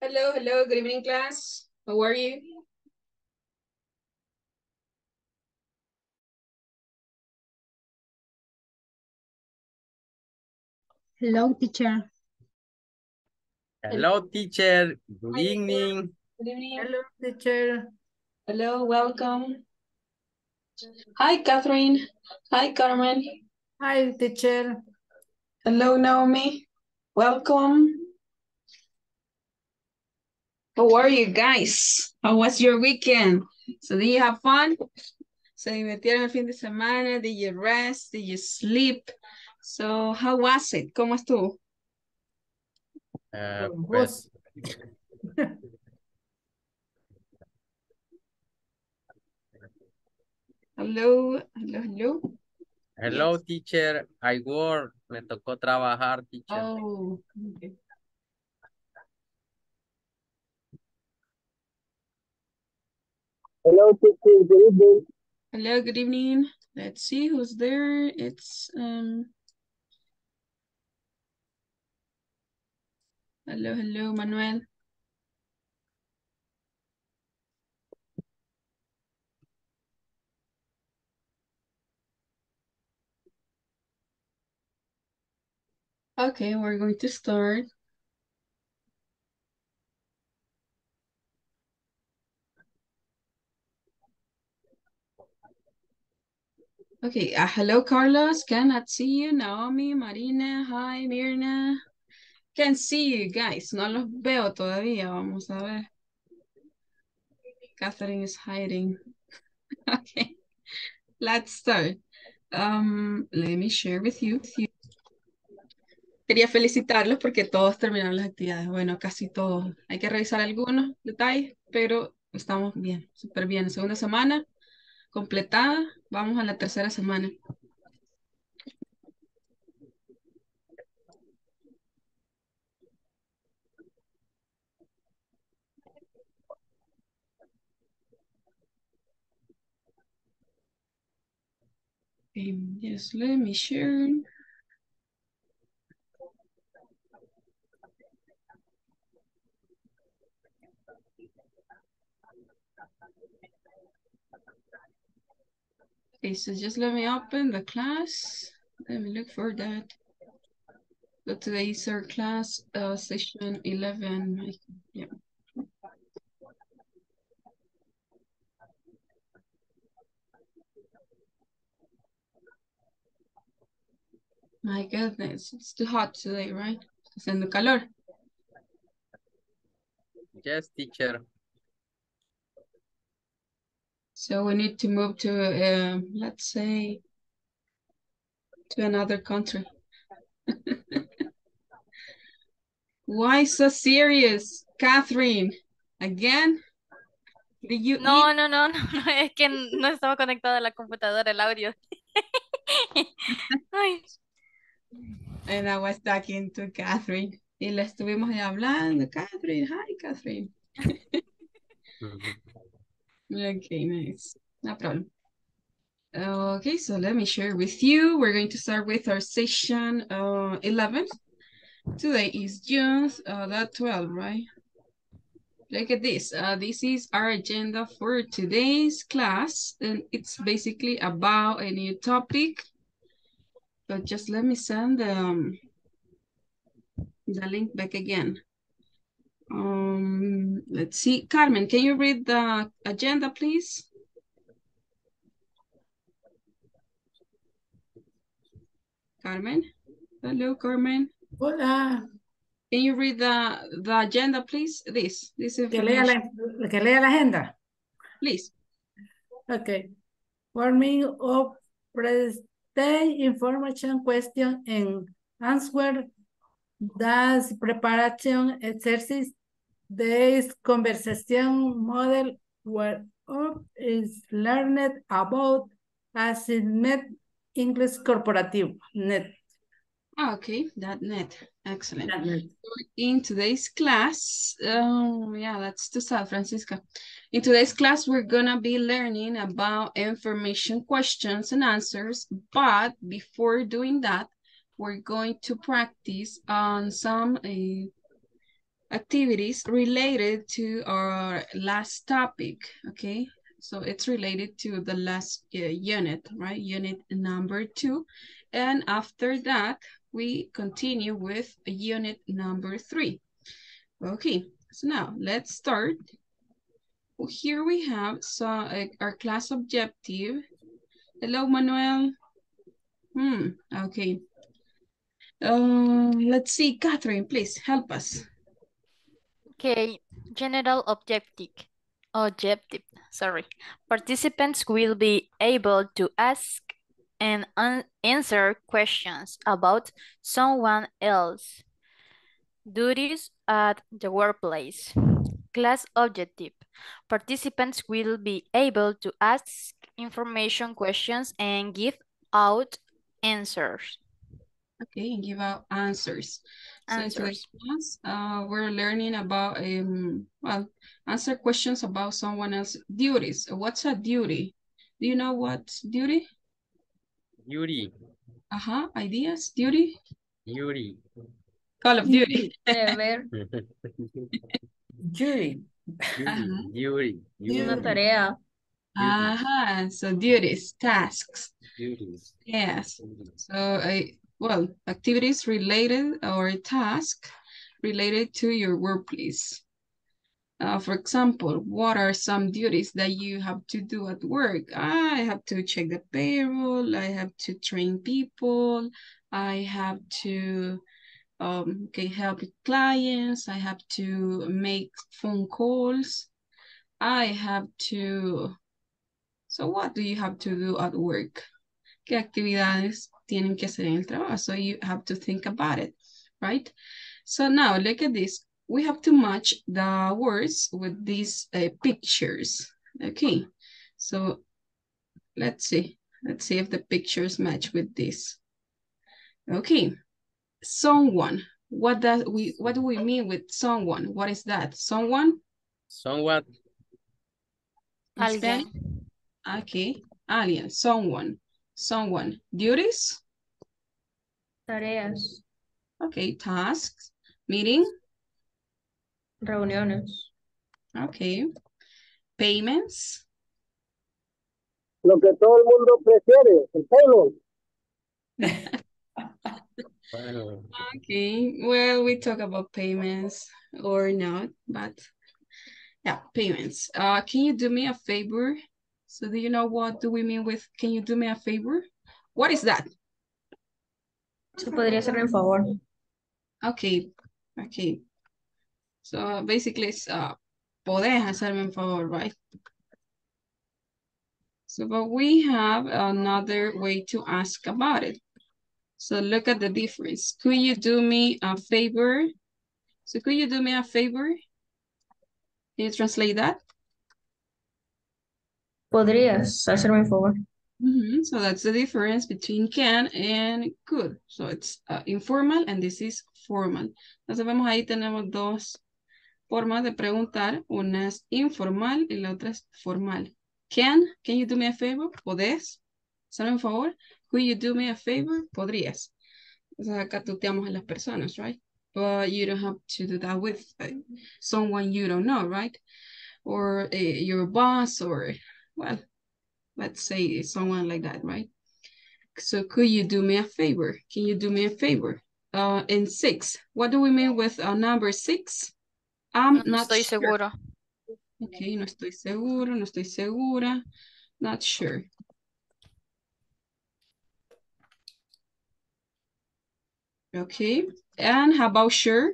Hello, hello, good evening, class. How are you? Hello, teacher. Hello, teacher. Good evening. Good evening. Hello, teacher. Hello, welcome. Hi, Catherine. Hi, Carmen. Hi, teacher. Hello, Naomi. Welcome. How are you guys? How was your weekend? So did you have fun? Se divirtieron el fin de semana? Did you rest? Did you sleep? So how was it? ¿Cómo estuvo? Pues... Hello, hello, hello. Hello, teacher. I work. Me tocó trabajar, teacher. Oh, okay. Hello, teacher. Good evening. Hello, good evening. Let's see who's there. It's Hello, hello, Manuel. Okay, we're going to start. Okay, hello, Carlos. Cannot see you. Naomi, Marina, hi, Mirna. Can see you guys. No los veo todavía. Vamos a ver. Catherine is hiding. Okay, let's start. Let me share with you. Quería felicitarlos porque todos terminaron las actividades. Bueno, casi todos. Hay que revisar algunos detalles, pero estamos bien, súper bien. Segunda semana completada. Vamos a la tercera semana. Okay, just let me share. Okay, so just let me open the class. Let me look for that. So today is our class session 11. Yeah. My goodness, it's too hot today, right? Haciendo calor. Yes, teacher. So we need to move to, let's say, to another country. Why so serious, Catherine? Again? Did you no, eat? No, no, no. Es que no estaba conectada a la computadora, el audio. And I was talking to Catherine. Y la estuvimos hablando. Catherine, hi, Catherine. Okay, nice. No problem. Okay, so let me share with you. We're going to start with our session 11. Today is June the 12th, right? Look at this. This is our agenda for today's class. And it's basically about a new topic. But just let me send the link back again. Let's see. Carmen, can you read the agenda, please? Carmen? Hello, Carmen. Hola. Can you read the agenda, please? This information. Que lea la agenda. Please. Okay. Forming of present information question and answer. Das preparation exercise. This conversation model where up is learned about as it met English corporative net. Okay, that net. Excellent. That net. In today's class, yeah, that's to San Francisco. In today's class, we're gonna be learning about information questions and answers. But before doing that, we're going to practice on some activities related to our last topic, okay? So it's related to the last unit, right? Unit number 2. And after that, we continue with unit number 3. Okay, so now let's start. Well, here we have our class objective. Hello, Manuel. Okay. Let's see, Catherine, please help us. Okay, general objective. Sorry. Participants will be able to ask and answer questions about someone else. Duties at the workplace. Class objective. Participants will be able to ask information questions and give out answers. Okay, and give out answers. So in response, we're learning about, answer questions about someone else's duties. What's a duty? Do you know what's duty? Duty. Ideas? Duty? Duty. Call of Duty. Duty. Duty. Una tarea. So duties, tasks. Duties. Yes. So, activities related or tasks related to your workplace. For example, what are some duties that you have to do at work? I have to check the payroll. I have to train people. I have to help with clients. I have to make phone calls. I have to... So what do you have to do at work? ¿Qué actividades tienen que hacer en el trabajo? So you have to think about it, right? So now look at this. We have to match the words with these pictures. Okay, so let's see. Let's see if the pictures match with this. Okay, someone. What do we mean with someone? What is that? Someone? Someone. Alguien. Okay, alien. Someone. Someone. Duties? Tareas. Okay, tasks. Meeting? Reuniones. Okay. Payments. Lo que todo el mundo prefiere, el payroll. Okay. Well, we talk about payments or not, but yeah, payments. Can you do me a favor? So do you know what do we mean with can you do me a favor? What is that? ¿Se podría hacerme un favor? Okay. Okay. So basically it's podés hacerme un favor, right? So, but we have another way to ask about it. So look at the difference. Could you do me a favor? So could you do me a favor? Can you translate that? Podrías hacerme un favor. So that's the difference between can and could. So it's informal and this is formal. Entonces vemos ahí tenemos dos formas de preguntar. Una es informal y la otra es formal. Can you do me a favor? ¿Podés? ¿Sale un favor? Could you do me a favor? ¿Podrías? Entonces acá tuteamos a las personas, right? But you don't have to do that with someone you don't know, right? Or your boss or, well, let's say someone like that, right? So could you do me a favor? Can you do me a favor? And 6, what do we mean with number 6? I'm not sure. Okay, no estoy seguro, no estoy segura, not sure. Okay, and how about sure?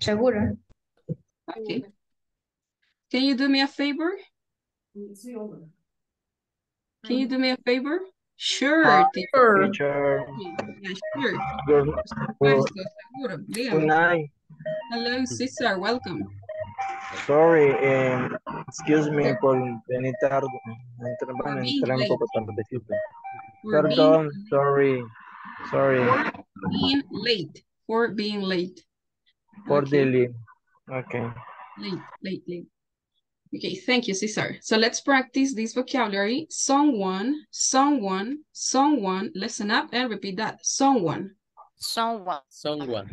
Segura. Okay. Can you do me a favor? Can you do me a favor? Sure. Sure. Sure. Good night. Hello, Cesar. Welcome. Sorry, excuse me por venir tarde. Entré un poco tardecito. Perdón, sorry. Sorry. For being late. For delay. Okay. Late. Okay, thank you, Cesar. So let's practice this vocabulary. Someone, someone, someone. Listen up and repeat that. Someone. Someone. Someone.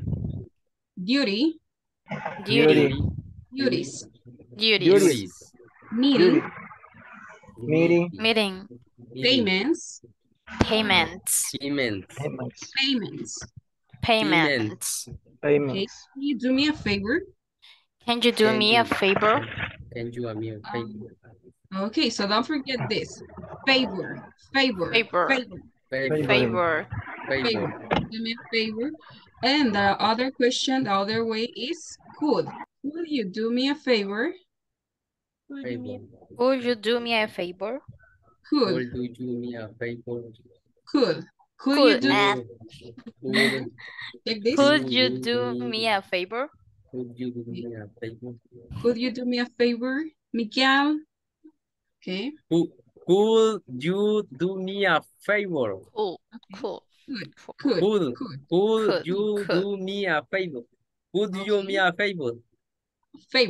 duty, duties, meeting, payments. Okay. Can you do me a favor? Can you do me a favor? Okay, so don't forget this. Favor. Do me a favor. And the other question, the other way is could. Will you do me a favor? Could you do me a favor? Could you do me a favor, Miguel? Okay. Could you do me a favor? Could you do me a favor? Okay. Could you do me a favor? So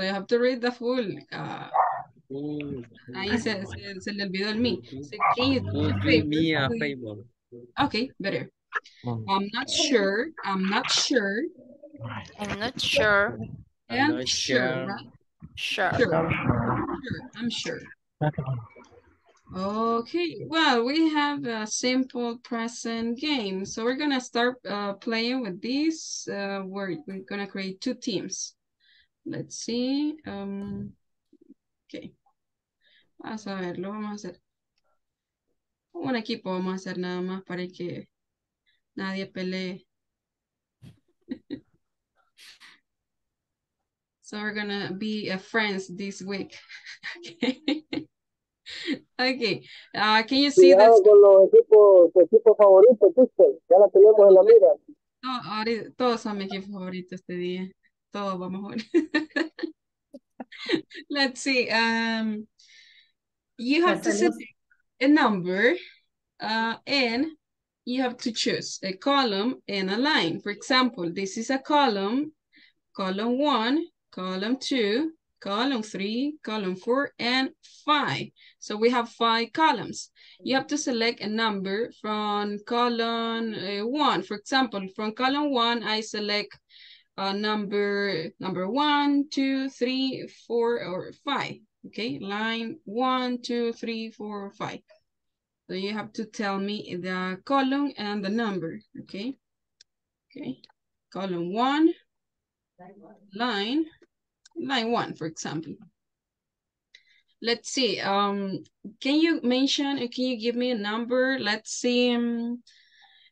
you have to read the full. Ahí se le olvidó el me. So can you do me a favor? Okay, better. I'm not sure. Okay, well, we have a simple present game. So we're going to start playing with this. We're going to create two teams. Let's see. Okay. Vamos a ver, lo vamos a hacer. Un equipo vamos a hacer nada más para que nadie pelee. So we're going to be friends this week. Okay. Okay. Can you see that? Todos son mi equipo favorito este día. Todos vamos a Let's see. You have to select a number and you have to choose a column and a line. For example, this is a column, column 1, column 2, column 3, column 4, and 5. So we have 5 columns. You have to select a number from column 1. For example, from column 1, I select number 1, 2, 3, 4, or 5. Okay, line 1, 2, 3, 4, 5. So you have to tell me the column and the number, okay? Okay, column 1, line 1, for example. Let's see, can you give me a number? Let's see,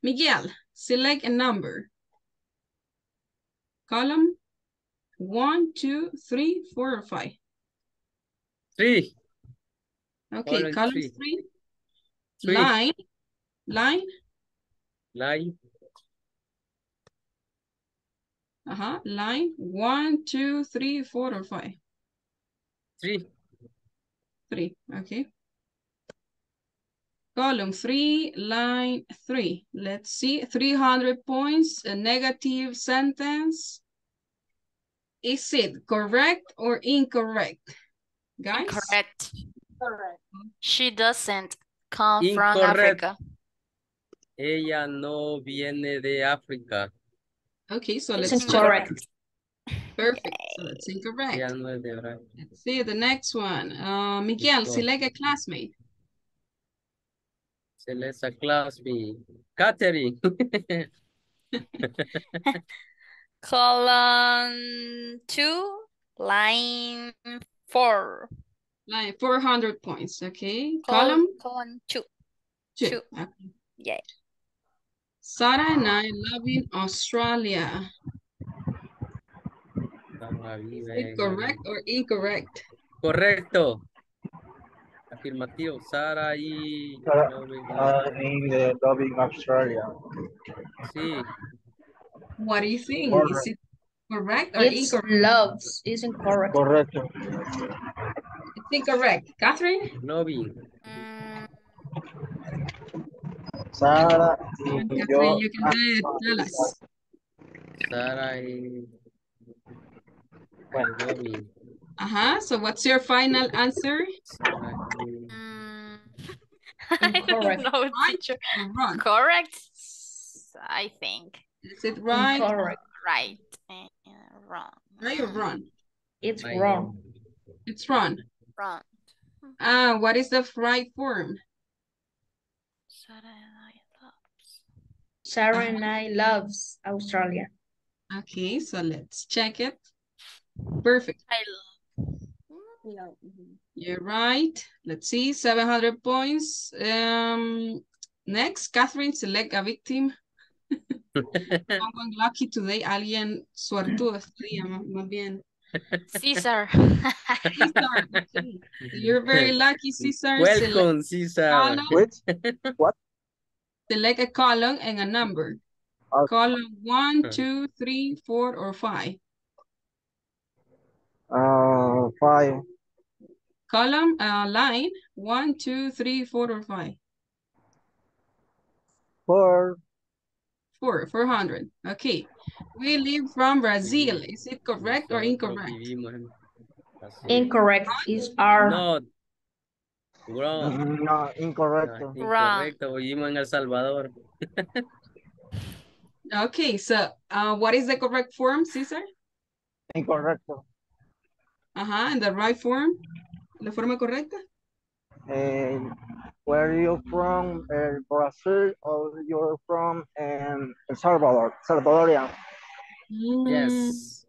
Miguel, select a number. Column 1, 2, 3, 4, or 5. 3. Okay, column 3. Line. Line 1, 2, 3, 4, or 5. 3. Okay. Column 3, line 3. Let's see. 300 points. A negative sentence. Is it correct or incorrect, guys? Correct. She doesn't come incorrect. From Africa. Ella no viene de África. Okay, so let's see. Correct. Perfect. Yay. So that's incorrect. Ella no es de África. Let's see the next one. Miguel, select a classmate. Select a classmate. Catherine. Column 2, line 4. Like 400 points, okay. Column 2. Okay. Yay. Sarah and I love in Australia. Is it correct or incorrect? Correcto. Afirmativo. Sarah y... love in Australia. Sí. What do you think? Correct. Is it correct or incorrect? Loves is incorrect. Correcto. It's incorrect. Catherine? Novi. Sarah. Catherine, you can do it. Tell us. Sarah. So what's your final answer? Correct. Correct, I think. Is it right? Correct. Right. Wrong. Right or wrong? It's wrong. It's wrong. Wrong. What is the right form? Sarah and I loves Australia. Okay, so let's check it. Perfect. I love. You're right. Let's see, 700 points. Next, Catherine, select a victim. Someone lucky today, alguien suertudo. Más bien. Caesar. Caesar. Okay. You're very lucky, Caesar. Welcome, Caesar. What? Select a column and a number. Okay. Column 1, 2, 3, 4, or 5. 5. Column, line 1, 2, 3, 4, or 5. 4. 400. Okay. We live from Brazil. Is it correct or incorrect? Incorrect is our. No. Wrong. No, incorrecto. Wrong. Vivimos en El Salvador. Okay, so what is the correct form, Cesar? Incorrecto. And the right form? La forma correcta? Where you're from, Brazil, or you're from El Salvador, Salvadorian. Yes.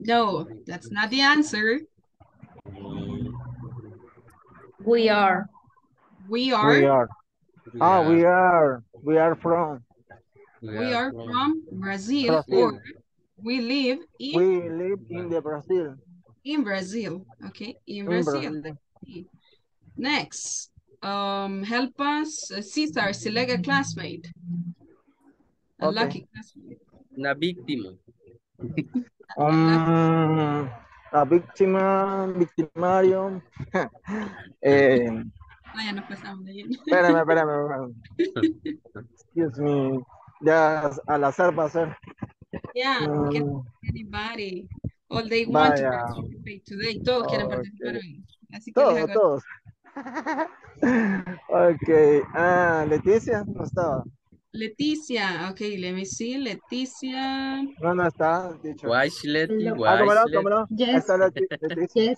No, that's not the answer. We are. We are. We are. Oh, we are. We are from. We are from Brazil, or we live in. We live in the Brazil. In Brazil. Okay. In Brazil. Brazil. Next. Help us, Cesar, select a classmate. A lucky classmate. Una víctima. La víctima, victimario. Ya nos pasamos de lleno. Espérame. Excuse me. Ya al azar va a ser. Yeah, anybody. All they want to participate today. Todos quieren participar hoy. Así que todos. Okay. Leticia no estaba. Leticia, okay, let me see. Leticia. No está. Dicho. Why she let you? Tómalo. Yes. Leticia.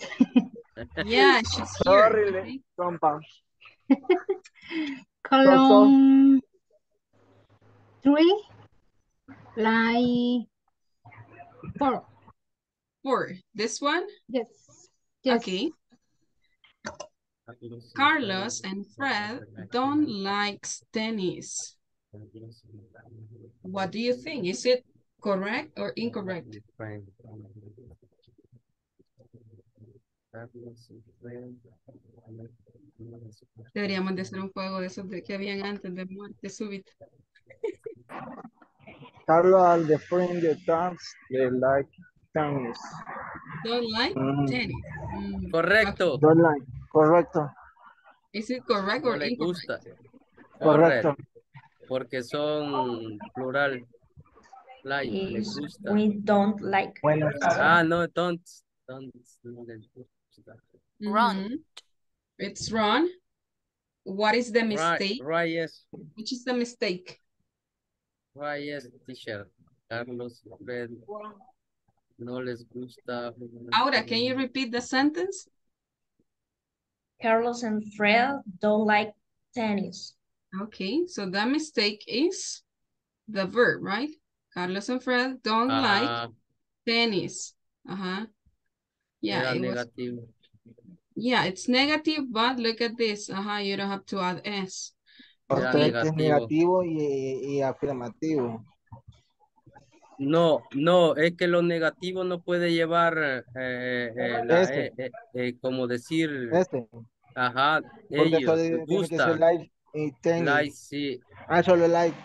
Yeah, she's here. Okay. Column 3, line 4. 4. This one? Yes. Okay. Carlos and Fred don't like tennis. What do you think? Is it correct or incorrect? Deberíamos de hacer un juego de esos que habían antes de muerte súbita. Carlos and the friend that dance, they like tennis. Don't like tennis. Correcto. Don't like. Correcto. Is it correct or incorrect? No les gusta. Correcto. Porque son plural. Like, les gusta. We don't like. No, don't. Wrong. It's wrong. What is the mistake? Right, yes. Which is the mistake? Right, yes, teacher. Carlos, Fred, no les gusta. Aura, can you repeat the sentence? Carlos and Fred don't like tennis. Okay, so that mistake is the verb, right? Carlos and Fred don't like tennis. Yeah, negative. Yeah, it's negative, but look at this. You don't have to add S. Negativo y afirmativo. No, es que lo negativo no puede llevar como decir ellos, porque gusta like, sí. Solo like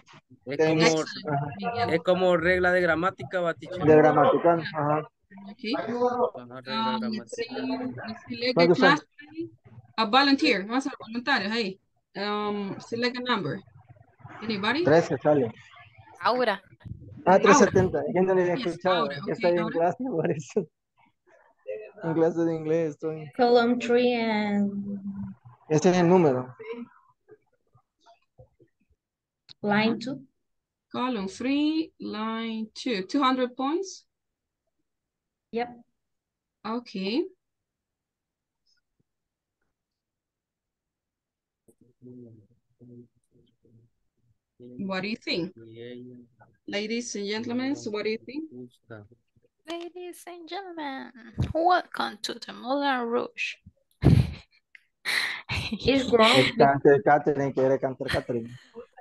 es como regla de gramática, Batichón. De gramática, Okay. Select a class, a volunteer, vamos a voluntarios ahí. Select a number. Anybody? 13 sale. Ahora. 370. Yo no le había escuchado. Estoy en clase por eso. En clase de inglés estoy. Column 3 and. Este es el número. Line 2. Column 3, line 2. 200 points? Yep. Okay. What do you think? Ladies and gentlemen, what do you think? Ladies and gentlemen, welcome to the Moulin Rouge. It's wrong.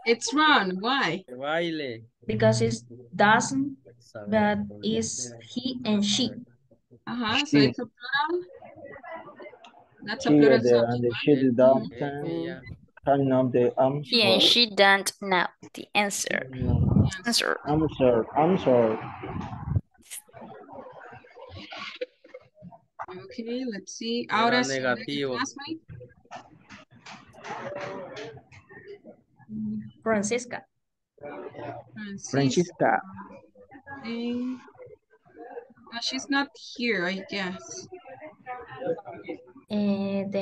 It's wrong. Why? Because it doesn't, but it's he and she. Uh-huh. So it's a plural. That's a plural. She doesn't know the answer. He and she don't know the answer. Answer. Okay, let's see. Ahora negativo. Francisca. Okay. She's not here, I guess. And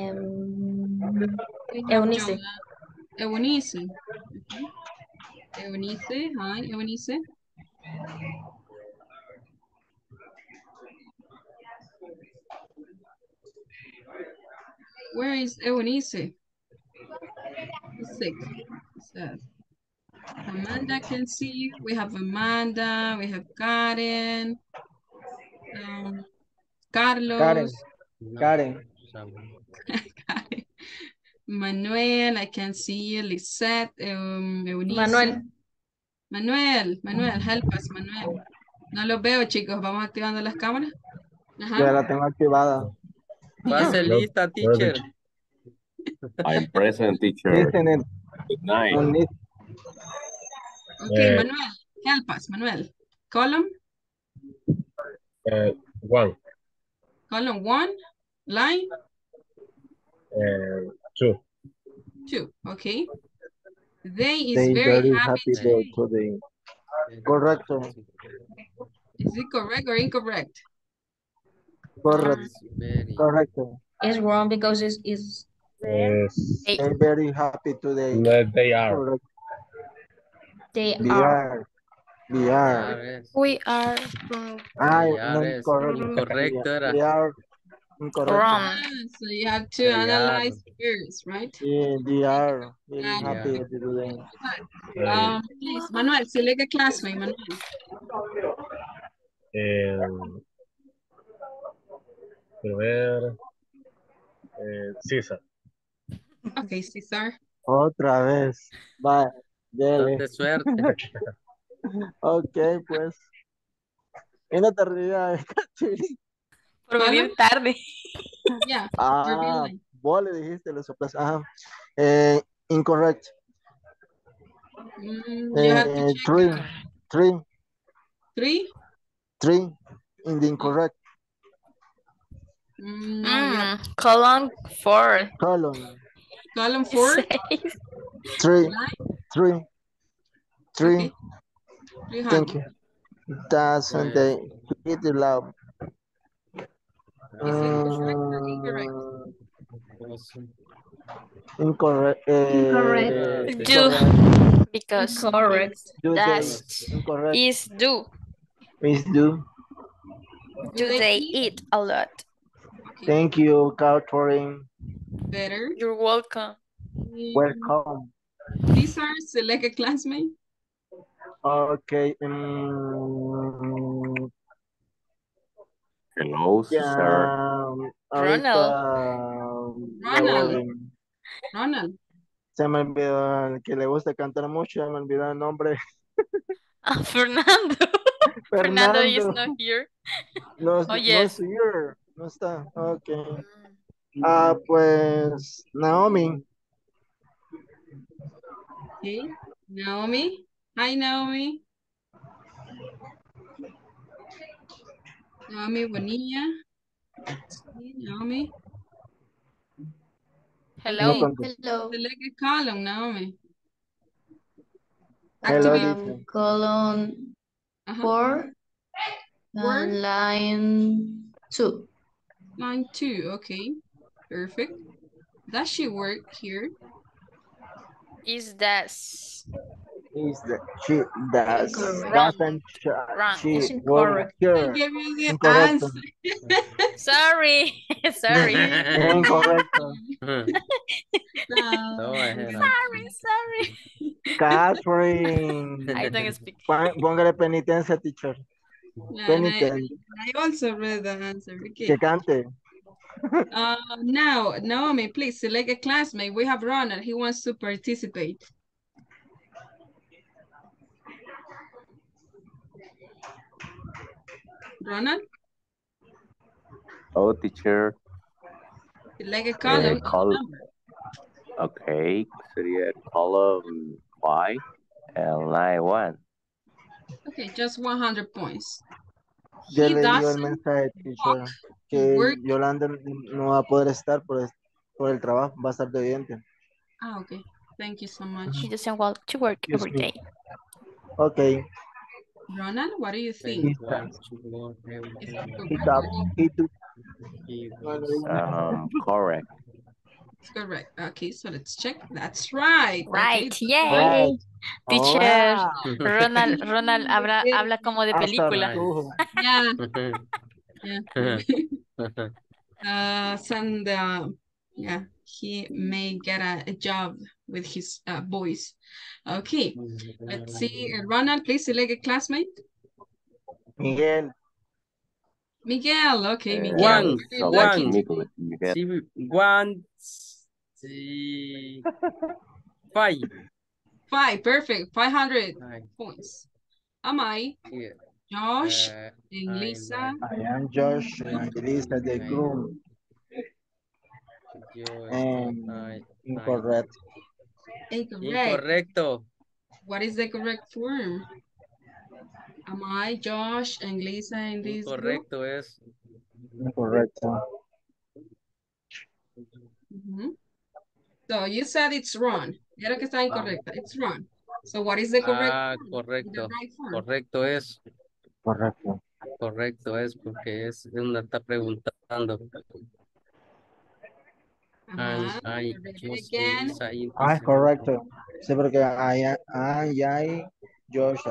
Eunice. Eunice, hi, Eunice. Where is Eunice? Sick. Amanda can see you. We have Amanda. We have Karen. Carlos. Karen. Manuel, I can see you. Lisette. Eunice. Manuel, help us, Manuel. No lo veo, chicos. Vamos activando las cámaras. Ajá. Ya la tengo activada. Pase lista, teacher. I'm present, teacher. Good night. Okay, Manuel, help us, Manuel. Column? One. Column one, line? Two, okay. They is very happy today. Correct. Is it correct or incorrect? Correct. It's wrong because it is. Yes. They're very happy today. No, they are. We are. We are. We are incorrect. Wrong. So you have to analyze first, right? Yeah, they are. Very happy today. Please, Manuel, select a classmate, Manuel. César. Okay, César. Otra vez. Bye. De suerte. Okay, pues. En la tarde. Por venir tarde. Yeah. Ah, vos le dijiste, le soplas. Ajá. Incorrect. You have to check. Three. In the incorrect. Column 4. Column 4. Three. Okay. Thank you. Doesn't they eat the love? Incorrect. Do because correct. Is do. Do they eat a lot? Thank you, Catherine. Better. You're welcome. Welcome. These are select a classmate. Okay. Hello, sir. Ronald. Se me olvidó que le gusta cantar mucho. Se me olvidó el nombre. Fernando is not here. Yes. Not here. No está, ok. Pues, Naomi. Okay. Naomi. Hi, Naomi. Naomi Bonilla. Hey, Naomi. Hello. Hello. Select a column, Naomi. Activate column 4. And line 2. Line 2, okay, perfect. Does she work here? Is that is that she does doesn't she incorrect. Sure. I gave you the incorrect answer. Sorry. Sorry. Incorrect. No. Sorry. Catherine. I don't speak. Póngale penitencia, teacher. No, penitencia. I also read the answer. Okay. Que cante. Now, Naomi, please select a classmate. We have Ronald. He wants to participate. Ronald? Oh, teacher. Select a column. Okay, select column Y and line 1. Okay, just 100 points. Ya le dio el mensaje, teacher, que Yolanda no va a poder estar por el trabajo, va a estar de oyente. Ah, okay. Thank you so much. She doesn't want to work every day. Okay. Ronald, what do you think? Correct. Correct. Okay, so let's check. That's right. Right, okay. Yay. Right. Teacher, oh, wow. Ronald habla como de película. Yeah. Yeah. Yeah, he may get a job with his boys. Okay, let's see. Ronald, please select a classmate. Miguel. Miguel, okay, Miguel. One, 5. 5, perfect. 500 points. Am I? Yeah. Josh and Lisa. I am Josh and Lisa, the group. Incorrect. Incorrecto. What is the correct form? Am I Josh and Lisa in this Incorrecto group? Es. Incorrecto. Mm-hmm. So you said it's wrong. Creo que está incorrecta. It's wrong. So what is the correct form? Correcto. The right form? Correcto es. Correcto. Correcto es porque es una está preguntando. Correcto. Sí, porque I Josh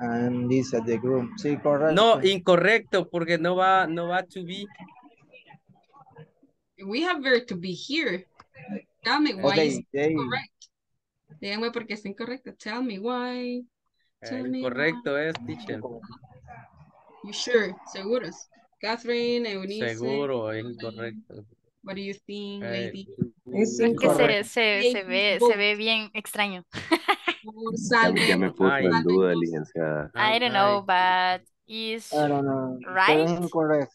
and Lisa the group. Sí, correcto. No, incorrecto porque no va to be. We have to be here. Tell me why it's incorrect. Díganme por qué es incorrecto. Tell me why. Correcto es, teacher. You sure? Seguros. Catherine, Eunice. Seguro, es incorrecto. What do you think, lady? Es que se ve bien extraño. Ya me puso en duda, licenciada. I don't know, but is right? Es incorrecto.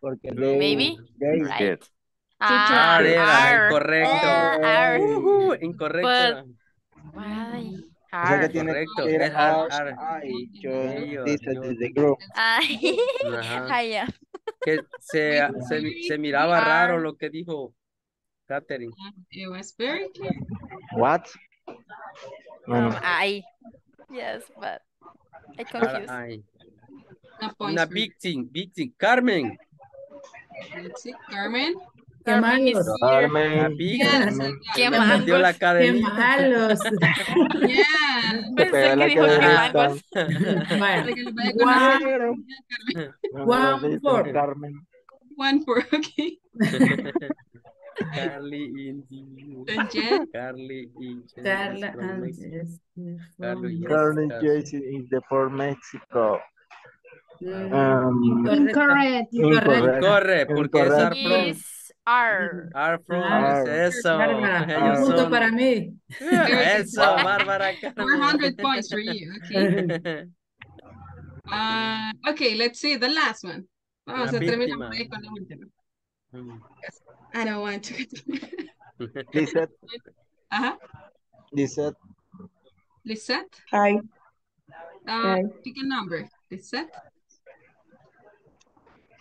Porque maybe? Right. Era incorrecto. Incorrecto. Correcto. Que se miraba raro lo que dijo Catherine. It was very clear. What? I. Yes, but I confused. Una victim. Carmen. Let's see, Carmen. Qué malos. Yes. Qué malos. La qué malos. Yeah. Pensé que dijo que malos. Bueno. One for. Carmen. One for, okay. Carly Jason is the for Mexico. Incorrect. Incorrect. Porque es arroz. Are from eso. Punto para mí. Eso, Bárbara. 400 points for you. Okay. Okay, let's see the last one. Vamos a terminar con la última. I don't want to. Lisette. Lisette. Lisette. Hi. Pick a number. Lisette.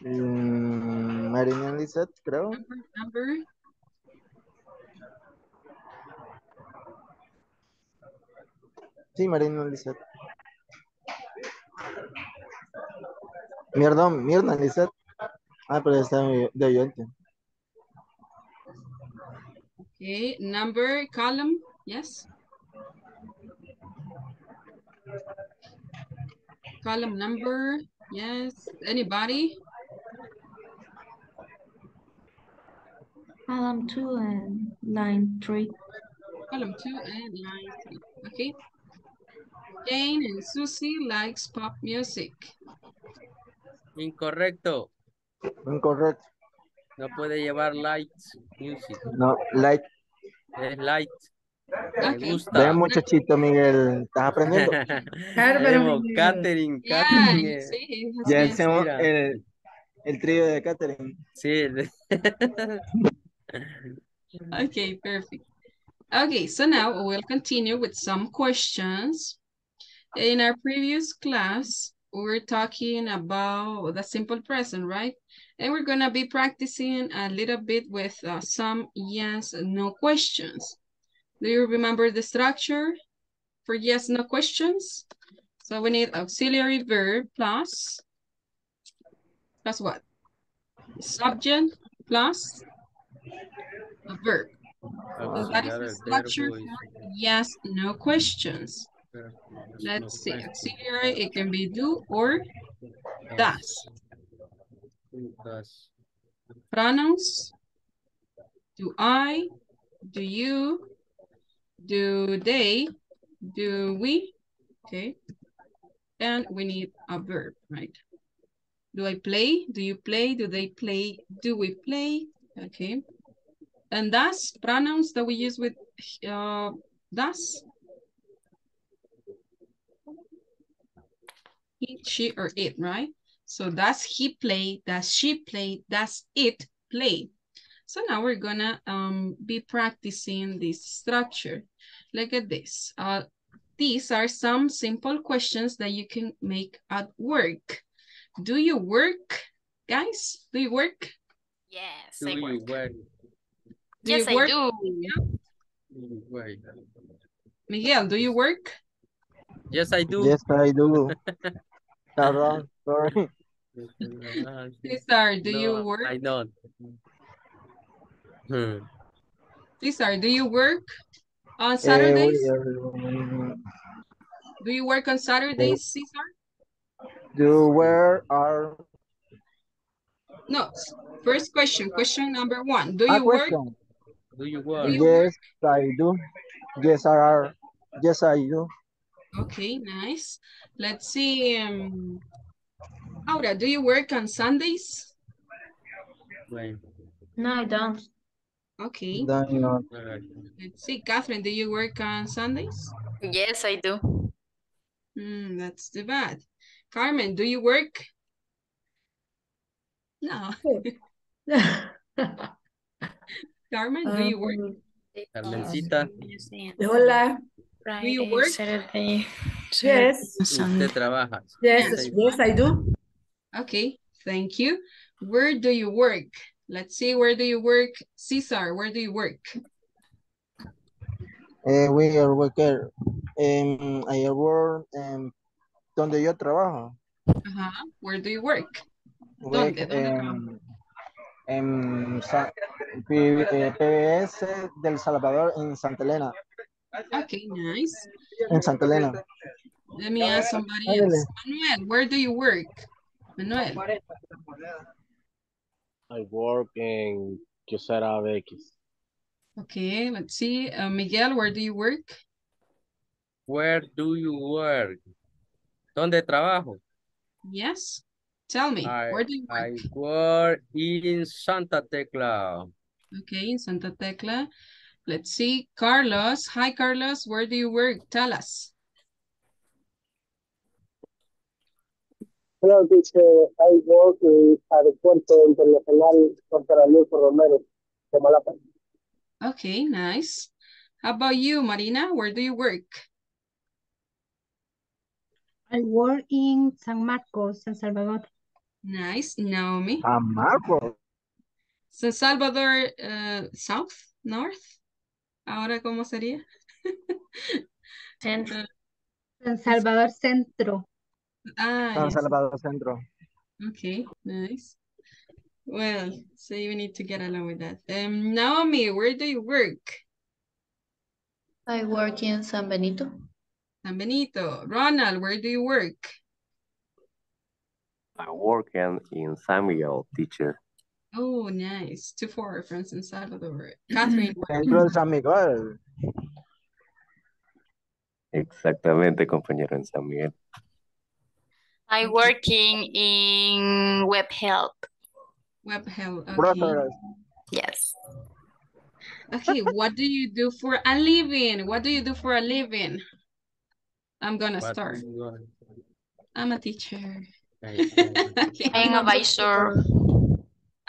Marina Lisette, creo. Number. Sí, Marina Lisette. Mierda Lisette. Ah, pero está de oyente. Ok, number, column, yes. column number? Yes, anybody? Column 2 and line 3. Column 2 and line 3. Okay. Jane and Susie likes pop music. Incorrecto. Incorrecto. No puede llevar light music. No, light. Es light. Okay. Vean, muchachito, Miguel, ¿estás aprendiendo? Claro, Catherine, Catherine. Sí, ya hacemos el trío de Catherine. Sí. Okay, perfect. Okay, so now we'll continue with some questions. In our previous class, we were talking about the simple present, right? And we're going to be practicing a little bit with some yes, no questions. Do you remember the structure for yes, no questions? So we need auxiliary verb plus what? Subject plus a verb. So that is the structure for yes, no questions. Let's see, auxiliary, it can be do or does. Pronouns, do I, do you, do they, do we, okay? And we need a verb, right? Do I play, do you play, do they play, do we play, okay? And that's pronouns that we use with does. He, she, or it, right? So does he play, does she play, does it play? So now we're gonna be practicing this structure. Look at this. These are some simple questions that you can make at work. Do you work, guys? Do you work? Yes, I work. Yes, I do. Miguel, do you work? Yes, I do. Yes, I do. Sorry. Cesar, do you work? I don't. Cesar, do you work on Saturdays? Do you work on Saturdays, Cesar? No, first question, question number one. Do you work? Do you work? Yes, I do. Yes, I do. Yes, I do. Okay, nice. Let's see. Aura, do you work on Sundays? No, I don't. Okay. No. Let's see, Catherine, do you work on Sundays? Yes, I do. That's too bad. Carmen, do you work? No. Carmen, do you work? Carmencita. Hola. Friday, do you work? Saturday. Yes. Usted trabaja. Yes, yes, I do. Okay, thank you. Where do you work? Let's see, where do you work? Cesar, where do you work? We are worker. I work donde yo trabajo. Where do you work? PBS del Salvador in Santa Elena. Okay, nice. In Santa Elena. Let me ask somebody else. Manuel, where do you work? Manuel. I work in Quesera Bequis. Okay, let's see. Miguel, where do you work? Where do you work? ¿Dónde trabajo? Yes. Tell me, where do you work? I work in Santa Tecla. Okay, in Santa Tecla. Let's see, Carlos. Hi, Carlos. Where do you work? Tell us. Hello, teacher. I work in Aeropuerto Internacional Corporalito Romero, Comalapa. Okay, nice. How about you, Marina? Where do you work? I work in San Marcos, San Salvador. Nice. Naomi? San Marcos. San Salvador, south, north? Ahora, ¿cómo sería? Centro. San Salvador Centro. San Salvador Centro. Okay, nice. Well, so you need to get along with that. Naomi, where do you work? I work in San Benito. San Benito. Ronald, where do you work? I'm working in Samuel, teacher. Oh, nice. 2-4 friends in Salvador. Catherine. Exactamente, compañero, en San Miguel. I'm working in WebHelp. WebHelp, okay. Yes. Okay, what do you do for a living? What do you do for a living? I'm gonna start. I'm a teacher. Okay. I'm a advisor.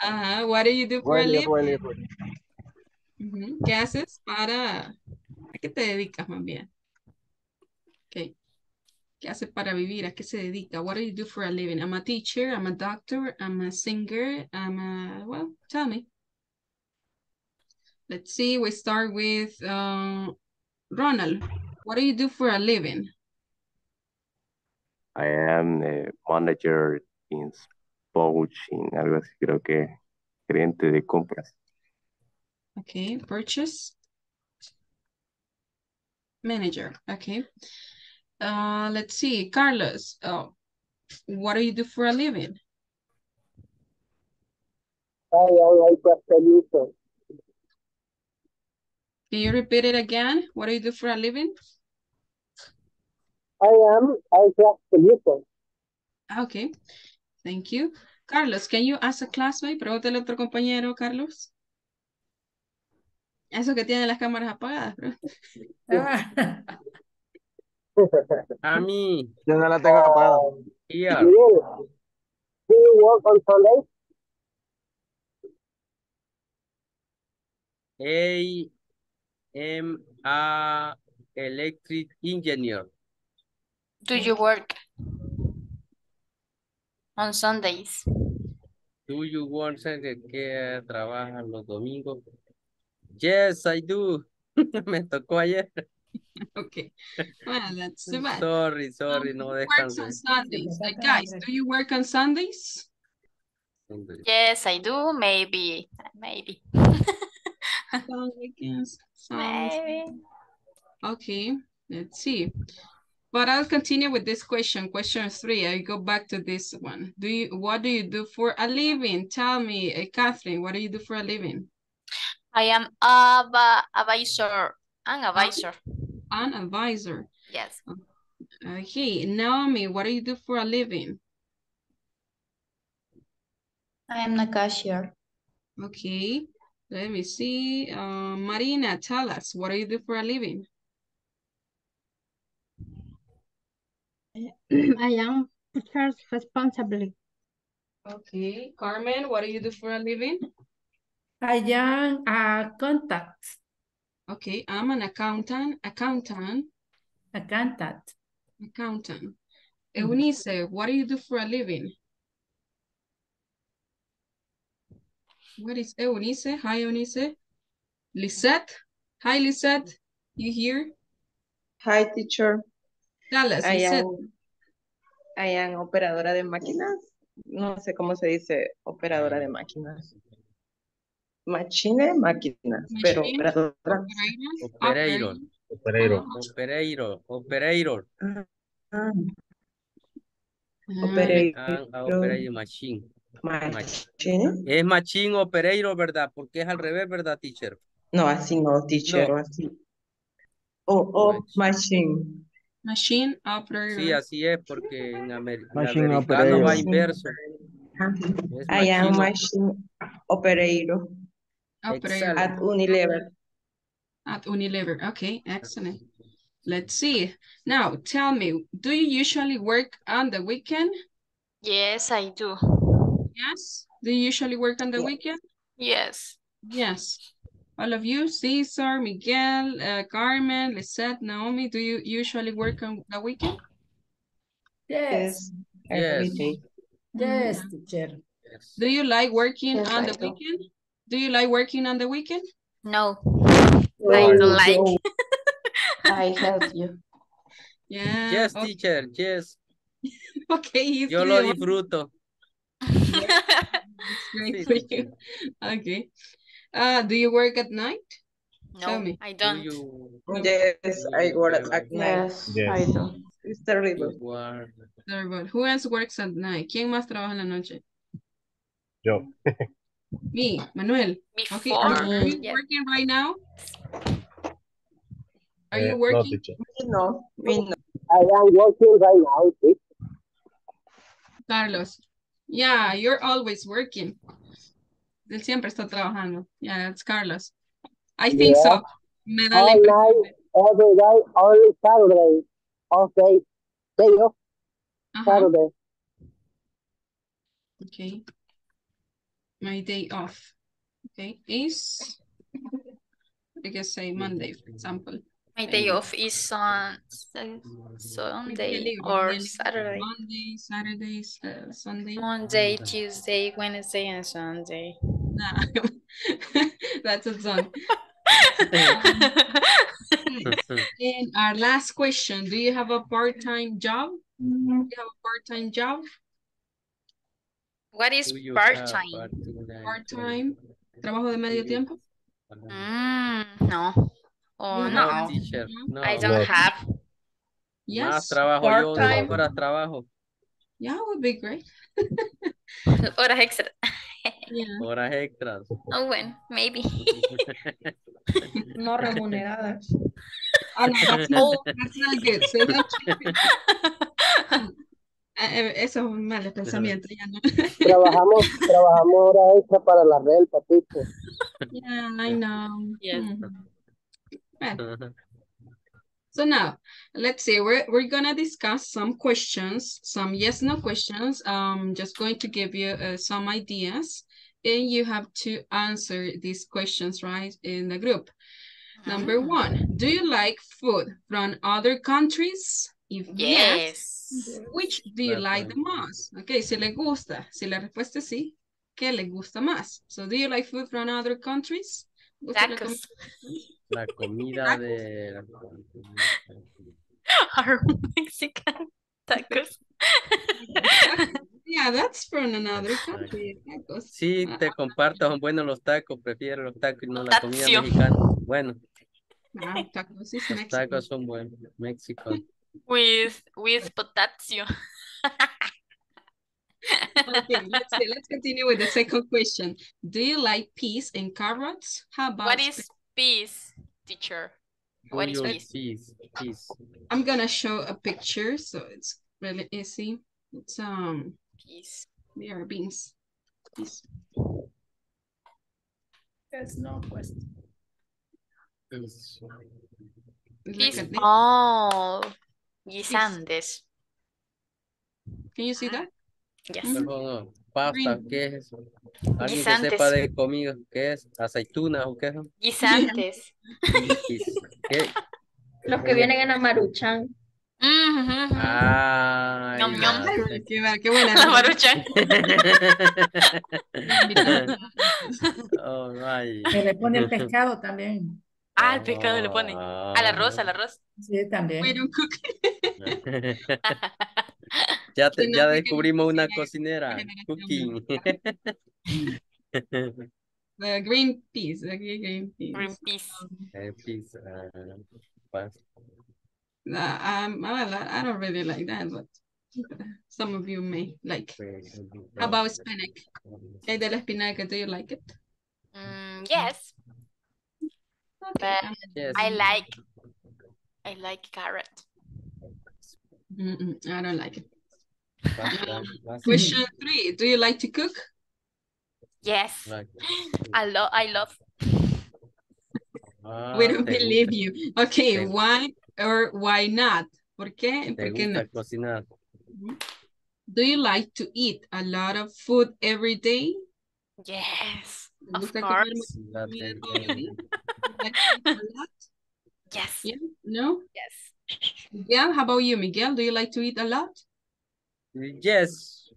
Uh-huh. What do you do for a living? Uh-huh. ¿Qué haces para... ¿A qué te dedicas más bien? Okay. ¿Qué hace para vivir? ¿A qué se dedica? What do you do for a living? I'm a teacher, I'm a doctor, I'm a singer, I'm a... Well, tell me. Let's see, we start with Ronald. What do you do for a living? I am a manager in poaching, algo así creo que gerente de compras. Okay, purchase. Manager, okay. Let's see, Carlos, what do you do for a living? Can you repeat it again? What do you do for a living? Okay, thank you. Carlos, can you ask a classmate? Pregúntale a otro compañero, Carlos. Eso que tienen las cámaras apagadas, bro. A mí. Yo no la tengo apagada. Yeah. Do you work on Sunday? I am a electric engineer. Do you work on Sundays? Do you work que trabajan los domingos? Yes, I do. Me tocó ayer. Okay. Well, that's too bad. Sorry, no descansé. Work on Sundays. Like, guys, do you work on Sundays? Yes, I do. Maybe. Maybe. Okay, let's see. But I'll continue with this question. Question 3. I go back to this one. What do you do for a living? Tell me, Catherine, what do you do for a living? I am an advisor. An advisor. Yes. Okay, Naomi, what do you do for a living? I am a cashier. Okay, let me see. Marina, tell us, what do you do for a living? I am teacher's responsibility. Okay, Carmen, what do you do for a living? I am a contact. Okay, I'm an accountant. Eunice, what do you do for a living? What is Eunice? Hi, Eunice. Lisette? Hi, Lisette. You here? Hi, teacher. Tell us, Lisette. I am operadora de máquinas. No sé cómo se dice operadora de máquinas. Pero Machine. Es machine operator, ¿verdad? Porque es al revés, ¿verdad, teacher? No, así no, teacher, no. Así. Machine. Machine operator. Sí, así es, porque en americano va inverso. I am machine operator. At Unilever. At Unilever. Okay, excellent. Let's see. Now, tell me, do you usually work on the weekend? Yes, I do. Yes? Do you usually work on the weekend? Yes. Yes. All of you, Cesar, Miguel, Carmen, Lisette, Naomi, do you usually work on the weekend? Yes. Yes. Yes, teacher. Do you like working on the weekend? Do you like working on the weekend? No. I don't like. I help you. Yeah. Yes, teacher. Yes. Okay. Yo lo disfruto. Great for you. Okay. Do you work at night? No, tell me. I don't. Yes, I work at night. Yes, I don't. It's terrible. Very good. Who else works at night? ¿Quién más trabaja en la noche? Yo. Me, Manuel. Before. Okay. Are you working right now? Are you working? No, no. I am working right now. Please. Carlos. Yeah, you're always working. Él siempre está trabajando. Yeah, that's Carlos. I think so. Me da la impresión. Every day, only Saturday. Okay. Day off. Saturday. Okay. My day off. Okay. Is, I guess, say Monday, for example. My day off is on Sunday or Saturday. Monday, Saturday, Sunday. Monday, Tuesday, Wednesday, and Sunday. Nah. That's a song. And our last question, do you have a part-time job? Do you have a part-time job? What is part-time? Part-time? ¿Trabajo de medio tiempo? No. Oh, no. No, I don't have. Yes, part-time. Yeah, it would be great. Horas extra. Yeah. Horas extras. Oh, well, maybe. No remuneradas. Oh, no, that's not good. So that's good. Eso es un mal pensamiento. Ya no. Trabajamos horas extra para la red, papito. Yeah, I know. Yes. Well. So now, let's see, we're going to discuss some questions, some yes-no questions. Just going to give you some ideas, and you have to answer these questions, right, in the group. Number one, do you like food from other countries? If yes, which do you like the most? Okay, si le gusta, si la respuesta es sí, ¿qué le gusta más? So, do you like food from other countries? Tacos. La comida de... Our Mexican tacos. Yeah, that's from another country. Tacos. Sí, te comparto, son buenos los tacos. Prefiero los tacos y no la comida mexicana. Bueno. Ah, tacos, los Mexican. Tacos son buenos. Mexico. With potato. Okay, let's continue with the second question. Do you like peas and carrots? How about... What is peas, teacher? What is peas? I'm gonna show a picture, so it's really easy. It's peas. They are beans. Peas. There's no question. Peas. Oh, guisantes. Can you see that? Yes. Perdón, pasta, ¿qué es eso? Alguien guisantes. Que sepa de comida, ¿qué es? ¿Aceitunas o qué es? Guisantes. ¿Qué? Los que vienen en Amaruchan. Ah, yum, yum. Qué buena. Amaruchan. Oh, right. Que le pone el pescado también. Ah, el pescado le pone. Al arroz. Sí, también. We don't cook. Ya descubrimos una cocinera. Cooking. The green peas. Okay, green peas. I don't really like that, but some of you may like. How about spinach? ¿Qué de la espinaca? Do you like it? Yes. Okay. But yes. I like carrot. I don't like it. Question 3, do you like to cook? Yes. I love. We don't believe you. Okay, why or why not? ¿Por qué? ¿Por qué no? Cocinar. Do you like to eat a lot of food every day? Yes. Of course. Yes. Yeah? No? Yes. Miguel, how about you, Miguel? Do you like to eat a lot? Yes.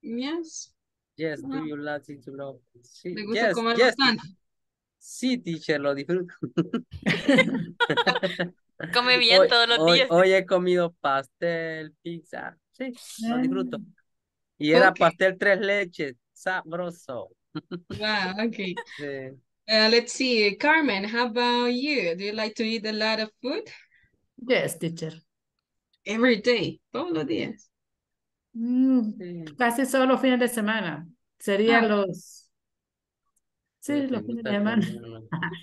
Yes. Yes, do you like to love? Sí. ¿Te gusta comer bastante? Sí, teacher, lo disfruto. Come bien todos los días. Hoy he comido pastel, pizza. Sí, lo disfruto. Y era pastel 3 leches. Sabroso. Wow, okay. Sí. Let's see, Carmen, how about you? Do you like to eat a lot of food? Yes, teacher. Every day, todos los días. Casi solo los fines de semana. Serían los... Sí, los fines de semana.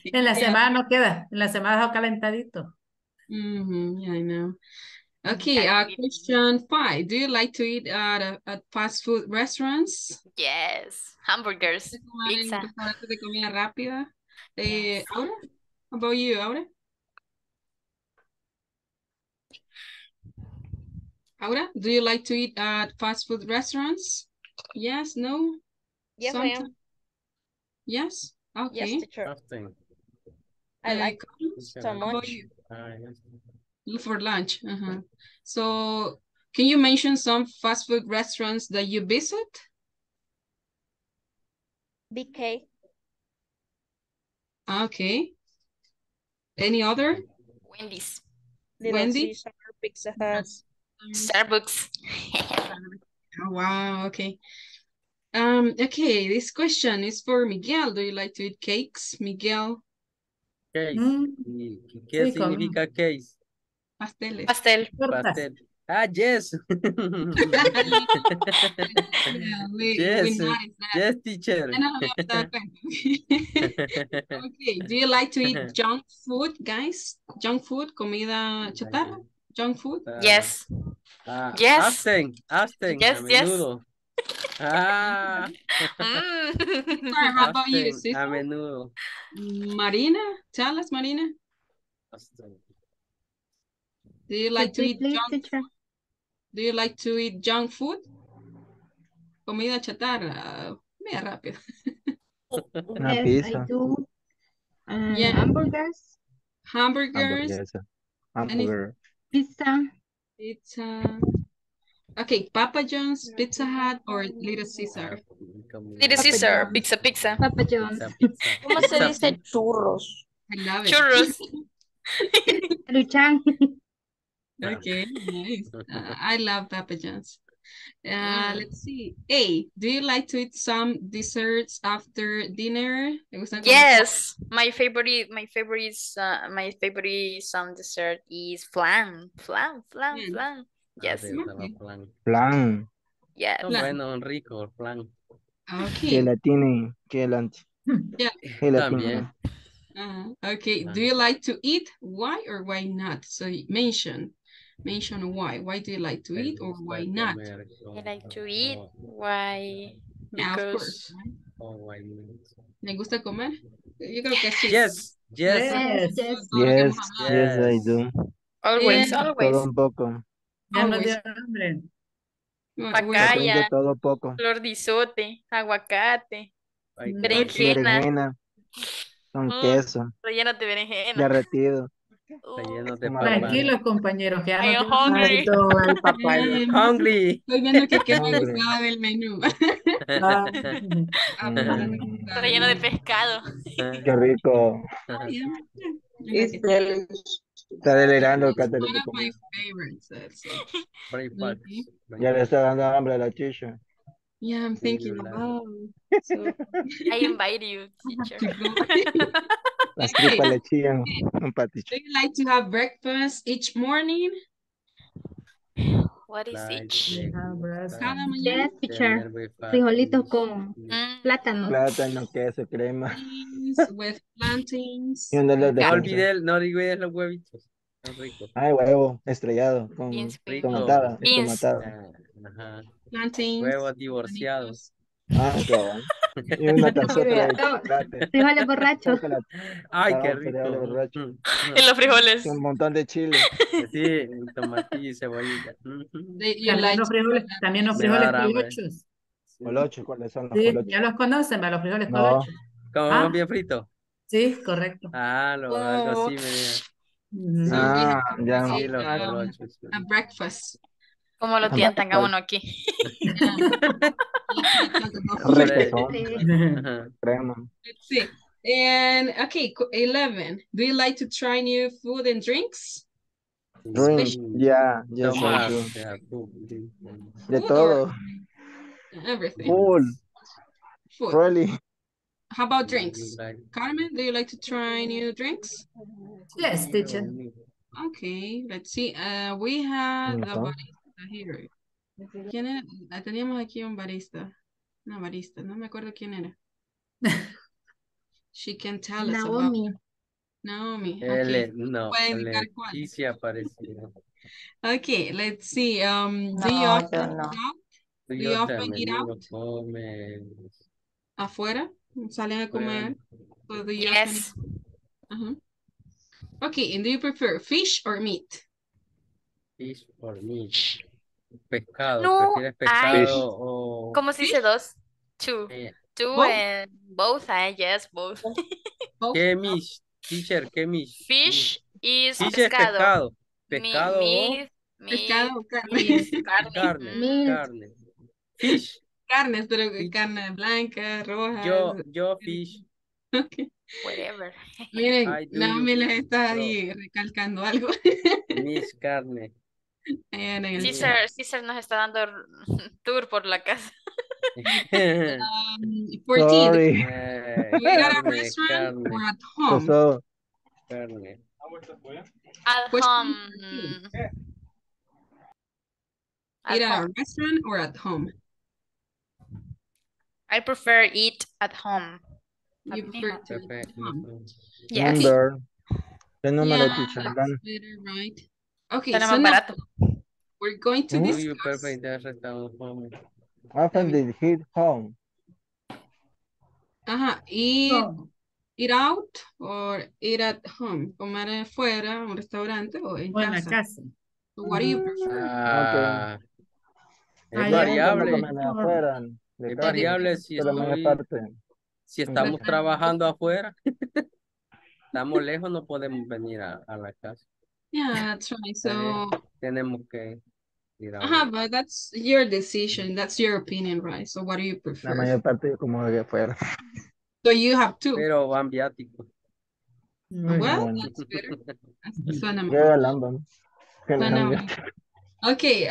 En la semana no queda. En la semana deja calentadito. Yeah, I know. Okay, question 5. Do you like to eat at fast food restaurants? Yes, hamburgers, pizza. De comida rápida. Aura, how about you, Aura? Aura, do you like to eat at fast food restaurants? Yes, no? Yes, ma'am. Yes? Okay. Yes, teacher. I like so much. For lunch. So, can you mention some fast food restaurants that you visit? BK. Okay. Any other? Wendy's. Wendy's? Caesar, Pizza Hut. Starbucks. Oh, wow. Okay. Okay, this question is for Miguel. Do you like to eat cakes, Miguel? Cakes. ¿Qué significa cakes? Pasteles. Pastel. Pastel. Ah, yes. Yes, teacher. Okay, do you like to eat junk food, guys? Junk food, comida chatarra? Junk food? Yes. Yes. Abstain. Yes, yes. Sorry, how about you, sister? A menudo. Marina, tell us, Marina. Abstain. Do you like to eat junk food? Do you like to eat junk food? Comida chatarra. Comida rápida. Yes, I do. Yeah. Hamburgers. Hamburgers. Hamburger. Pizza. Okay, Papa John's, Pizza Hut, or Little Caesar? Little Caesar, pizza. Papa John's. ¿Cómo se dice churros? Churros. Okay, nice. I love Papa John's. Let's see. Hey, do you like to eat some desserts after dinner? Yes, my favorite some dessert is flan. Yes. Flan. Yeah. Bueno, rico flan. Okay. Gelatina, yeah. Gelatina. Okay. Do you like to eat? Why or why not? So mention why. Why do you like to eat or why not? I like to eat. Why? Because. ¿Me gusta comer? You go get it. Yes, I do. Always. Todo un poco. Always. Pacaya, flor de izote, aguacate, berenjena. Con queso. Relleno de berenjena. Derretido. Tranquilos, compañeros, que ahora no hungry. Hungry. Estoy viendo que qué me gustaba del menú. Relleno de pescado. Qué rico. Está delirando el catalítico. Ya le está dando hambre a la chicha. Yeah, I'm thinking about. So, I invite you, teacher. Okay. Do you like to have breakfast each morning? What is each? Yes, teacher. Frijolitos con plátano. Plátano, queso, crema. With plantains. No olvides los huevitos. Ay, huevo estrellado con tomatada. Huevos divorciados. Y una tazota de frijoles borrachos. Ay, qué rico. En los frijoles. Un montón de chile. Sí, tomatillo y cebollita. También los frijoles colochos. Colochos, ¿cuáles son los colochos? Sí, ya los conocen, los frijoles colochos. ¿Como bien frito? Sí, correcto. Algo así me ya. Sí, los colochos. A breakfast. Como lo tientan a uno aquí. Let's see. And okay, 11. Do you like to try new food and drinks? Yeah. De todo. Everything. Food. Really. How about drinks? Carmen, do you like to try new drinks? Yes, teacher. Okay, let's see. We had about here. ¿Quién era? Teníamos aquí un barista. Una barista, no me acuerdo quién era. She can tell us about it. Naomi. Okay. No, Leticia parecía. Okay, let's see. Do you often eat out? Do you often eat out? ¿Afuera? ¿Salen a comer? So do you yes. Okay, and do you prefer fish or meat? Fish or meat. Pescado. No, ¿prefieres pescado o...? ¿Cómo se dice dos? Two. Yeah. Two both. And both, yes, both. ¿Qué meat? Teacher, ¿qué meat? Fish is teacher, pescado. Pescado. Pescado, carne. Fish. Carnes, pero fish. Carne blanca, roja. Yo fish. Okay. Whatever. Miren, no me les está ahí recalcando algo. Miss carne. César nos está dando tour por la casa. 14. You at a restaurant or at home? So, carne. At home. Eat at a restaurant or at home? I prefer eat at home. You prefer to eat at home. Yes. Number. The number yeah, teacher, that's better, right? Okay, so now we're going to discuss. You prefer that home. Often they hit home. Ajá, ir out or ir at home. Comer fuera, un restaurante o en casa. En la casa. So what do you prefer? Okay. Es variable. Es variable si estamos trabajando afuera. Estamos lejos, no podemos venir a la casa. Yeah, that's right. So tenemos que ir a but that's your decision. That's your opinion, right? So what do you prefer? La mayor parte como de afuera. So you have two. Pero van viáticos. Well, that's better. Okay,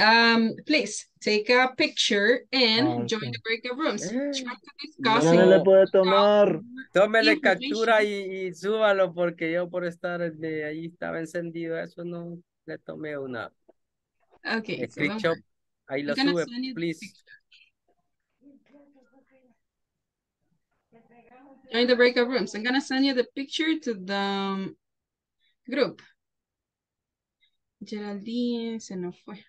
please take a picture and join the breakout rooms. Try to discuss. No le puede tomar. Tómele captura y súbalo porque yo por estar de ahí estaba encendido. Eso no le tomé una. Okay. So picture. Ahí lo sube, please. Join the breakout rooms. I'm gonna send you the picture to the group. Geraldine se nos fue.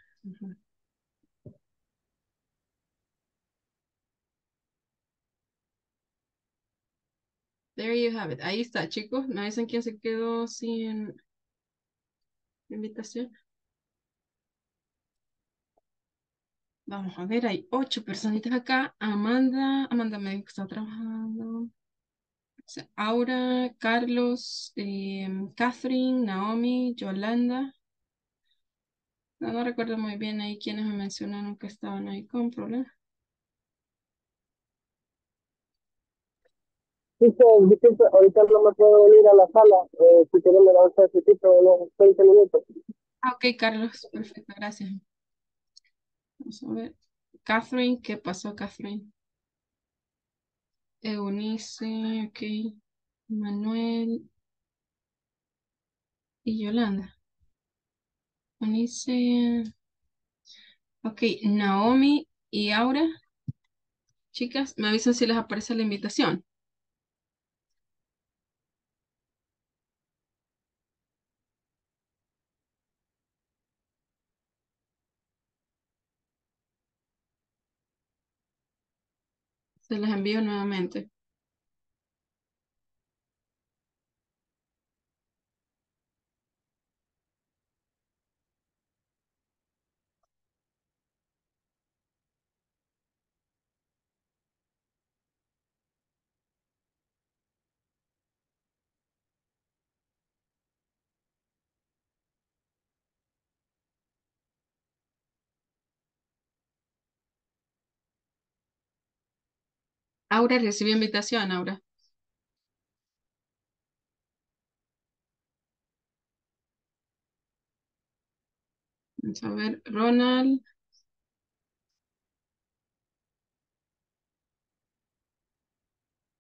There you have it. Ahí está, chicos. ¿Me dicen quién se quedó sin invitación? Vamos a ver, hay 8 personitas acá. Amanda me dijo que está trabajando. Aura, Carlos, Catherine, Naomi, Yolanda. No recuerdo muy bien ahí quienes me mencionaron que estaban ahí con problemas. Sí, disculpe, ahorita no me puedo venir a la sala. Si quieren me va a hacer los 20 minutos. Ok, Carlos, perfecto, gracias. Vamos a ver. Catherine, ¿qué pasó, Catherine? Eunice, ok. Manuel y Yolanda. Ok, Naomi y Aura. Chicas, me avisan si les aparece la invitación. Se las envío nuevamente. Aura recibió invitación, Aura. Vamos a ver, Ronald.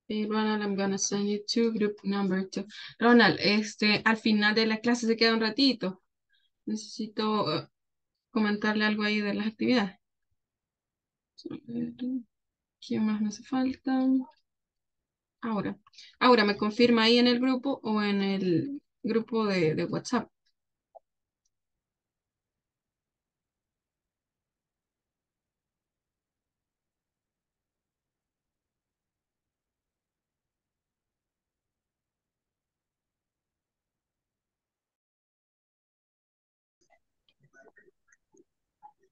Hey, Ronald, I'm gonna send you to group number 2. Ronald, al final de la clase se queda un ratito. Necesito comentarle algo ahí de las actividades. ¿Quién más me hace falta? Ahora. Ahora me confirma ahí en el grupo o en el grupo de WhatsApp.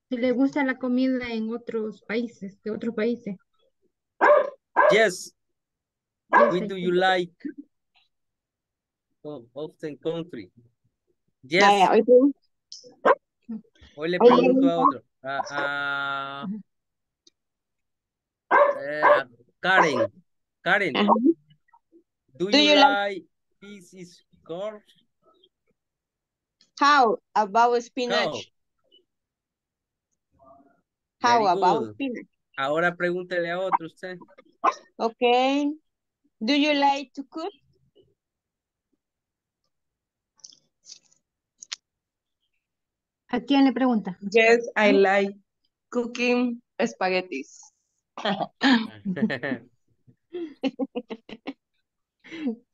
Si le gusta la comida en otros países, de otros países. Yes. What do you like? Oh, often country. Yes. Hoy le pregunto a otro. Karen. Karen. Do you like pieces of corn? How about spinach? How about spinach? Ahora pregúntele a otro usted. Okay. Do you like to cook? ¿A quién le pregunta? Yes, I like cooking spaghetti.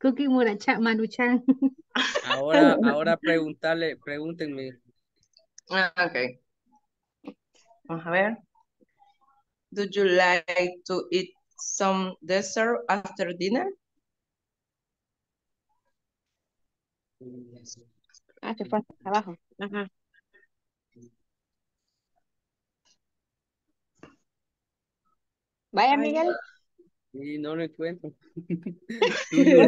Cooking maruchan. Ahora pregúntenme. Okay. Vamos a ver. Do you like to eat some dessert after dinner? Ah, se fue hasta abajo. Ajá. Vaya, Miguel. Sí, no lo encuentro.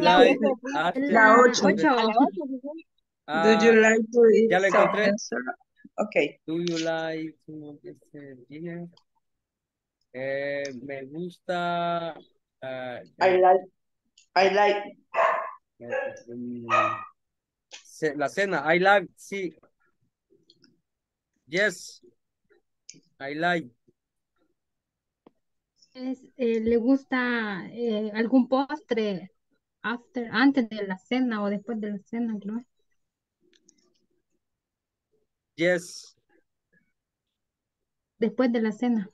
La 8. Do you like to eat ya lo encontré. Dessert? Okay. Do you like to eat dinner? Me gusta. La cena. I like. Sí. Yes. I like. ¿Le gusta algún postre antes de la cena o después de la cena? ¿No? Yes. Después de la cena.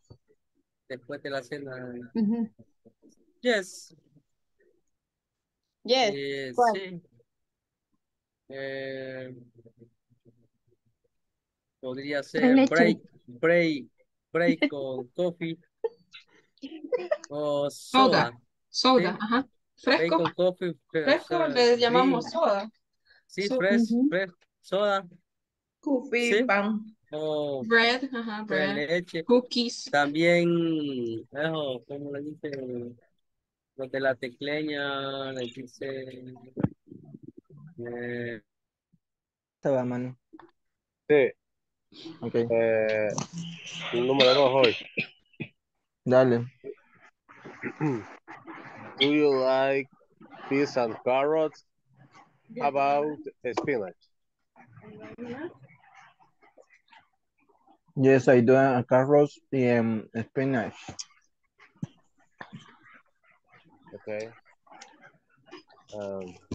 Después de la cena. Uh-huh. Yes. Yes. Sí. Podría ser break con coffee. O soda. Soda, ¿sí? Ajá. Fresco. Break con coffee. Fresco le llamamos soda. Sí, fresh, soda. Coffee, sí. Pan. Oh, bread, ajá, bread, leche. Cookies. También, como le dice, los de la tecleña, le dice. Estaba mano. Sí. Okay. Número 2 hoy. Dale. Do you like peas and carrots? About spinach? Yes, I do carrots and spinach. Okay.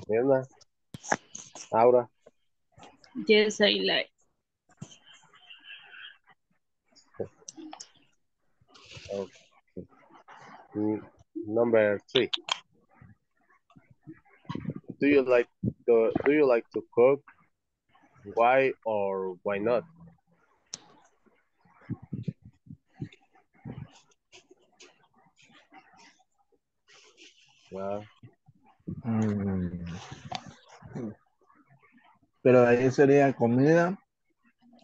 Mirna, Aura. Yes, I like. Okay. Number 3. Do you like to cook? Why or why not? Wow. Pero ahí sería comida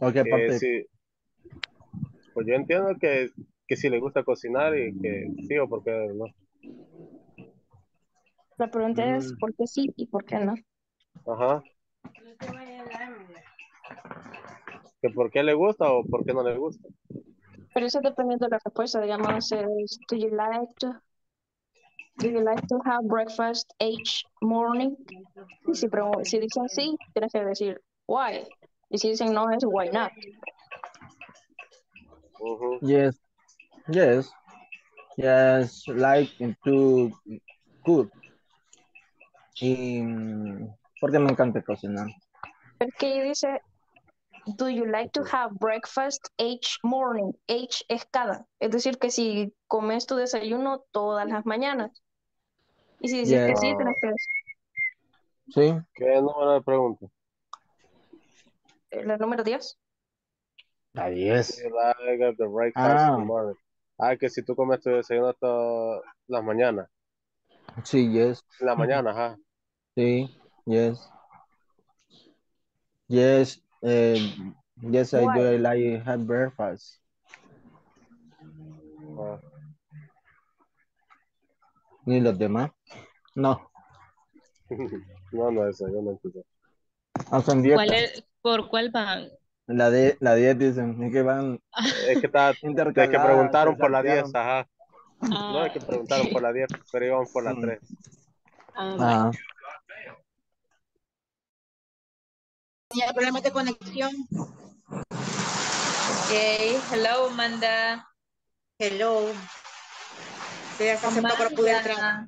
o qué parte. Sí. Pues yo entiendo que si le gusta cocinar y que sí o por qué no. La pregunta es por qué sí y por qué no. Ajá. ¿Que por qué le gusta o por qué no le gusta? Pero eso dependiendo de la respuesta, digamos, do you like to have breakfast each morning? Si dicen sí, tienes que decir why. Y si dicen no, es why not. Uh-huh. Yes, like to cook. Y porque me encanta cocinar. Es que dice Do you like to have breakfast each morning? Each es cada. Es decir, que si comes tu desayuno todas las mañanas. Y si dices que sí, tenés que decir. Sí. ¿Qué número de pregunta? El número 10. La 10. Ah, que si tú comes tu desayuno todas las mañanas. Sí, yes. La mañana, ajá. Sí, yes. Yes, yes, I do like have breakfast. ¿Y los demás? No. No, esa yo no entiendo. ¿Por cuál van? La 10 dicen, es que van... Es que preguntaron por la 10, ajá. No, es que preguntaron por la 10, pero iban por la 3. Ah. Tenía problemas de conexión. Ok, hello, Amanda. Hello. Estoy haciendo para poder entrar.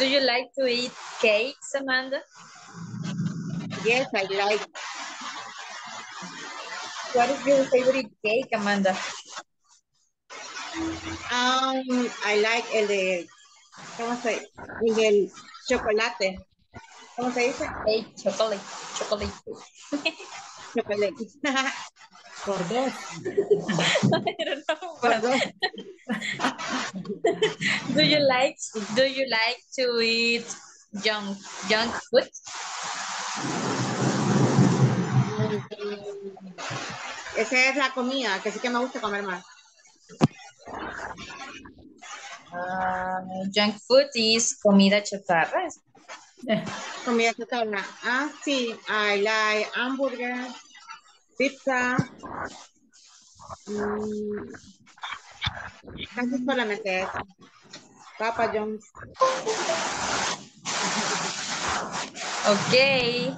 Do you like to eat cakes, Amanda? Yes, I like. What is your favorite cake, Amanda? I like el de, ¿cómo se dice? El del chocolate. ¿Cómo se dice? Cake, chocolate. Chocolate. Chocolate. Por dos. I don't know. Por dos. Do you like to eat junk food? Esa es la comida que sí que me gusta comer más. Junk food is comida chatarra. Comida chatarra. Ah, sí. I like hamburger, pizza. Casi solamente eso. Papa John's. Okay.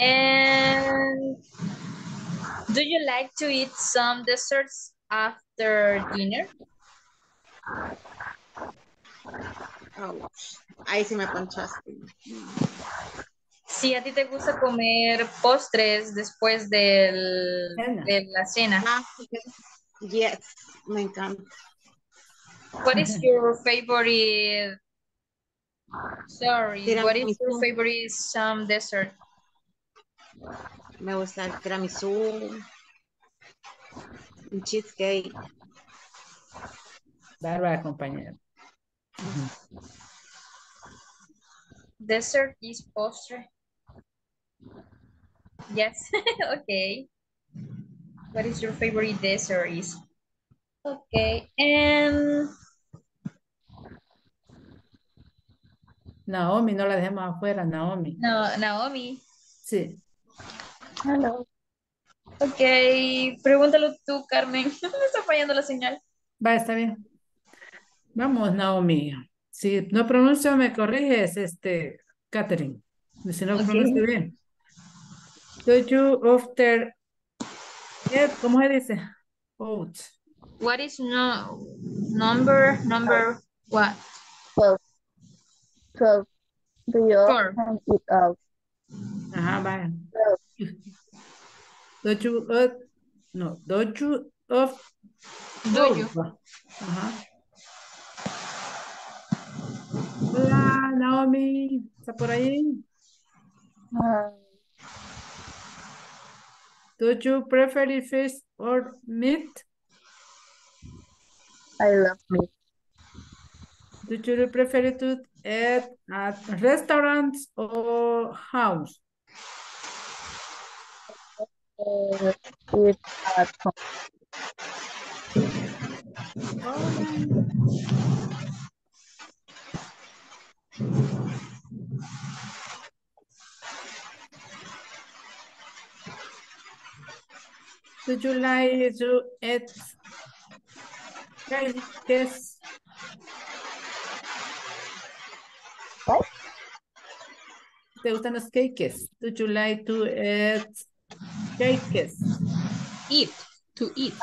And do you like to eat some desserts after dinner? Oh, ahí sí me ponchaste. Sí, a ti te gusta comer postres después de la cena. Ah, yes, me encanta. What is your favorite? Sorry, what is your favorite some dessert? Me gusta el tiramisú, un cheesecake. Bárbara, compañero. Dessert is postre. Yes, okay. What is your favorite dessert is? Okay, and... Naomi, no la dejemos afuera, Naomi. No, Naomi. Sí. Hello. Ok, pregúntalo tú, Carmen. Me está fallando la señal. Va, está bien. Vamos, Naomi. Si no pronuncio, me corriges, Catherine. Si no pronuncio bien. Do you after... ¿Cómo se dice? Out. What is no... Number what? 12. Do you often eat out? Ajá, vaya. Do you? Ajá. Hola, Naomi, ¿está por ahí? Do you prefer fish or meat? I love meat. Do you prefer to eat at restaurants or house? Eat at home. Do you like to eat cakes? What? ¿Te gustan los cakes? Do you like to eat cakes? Eat. To eat.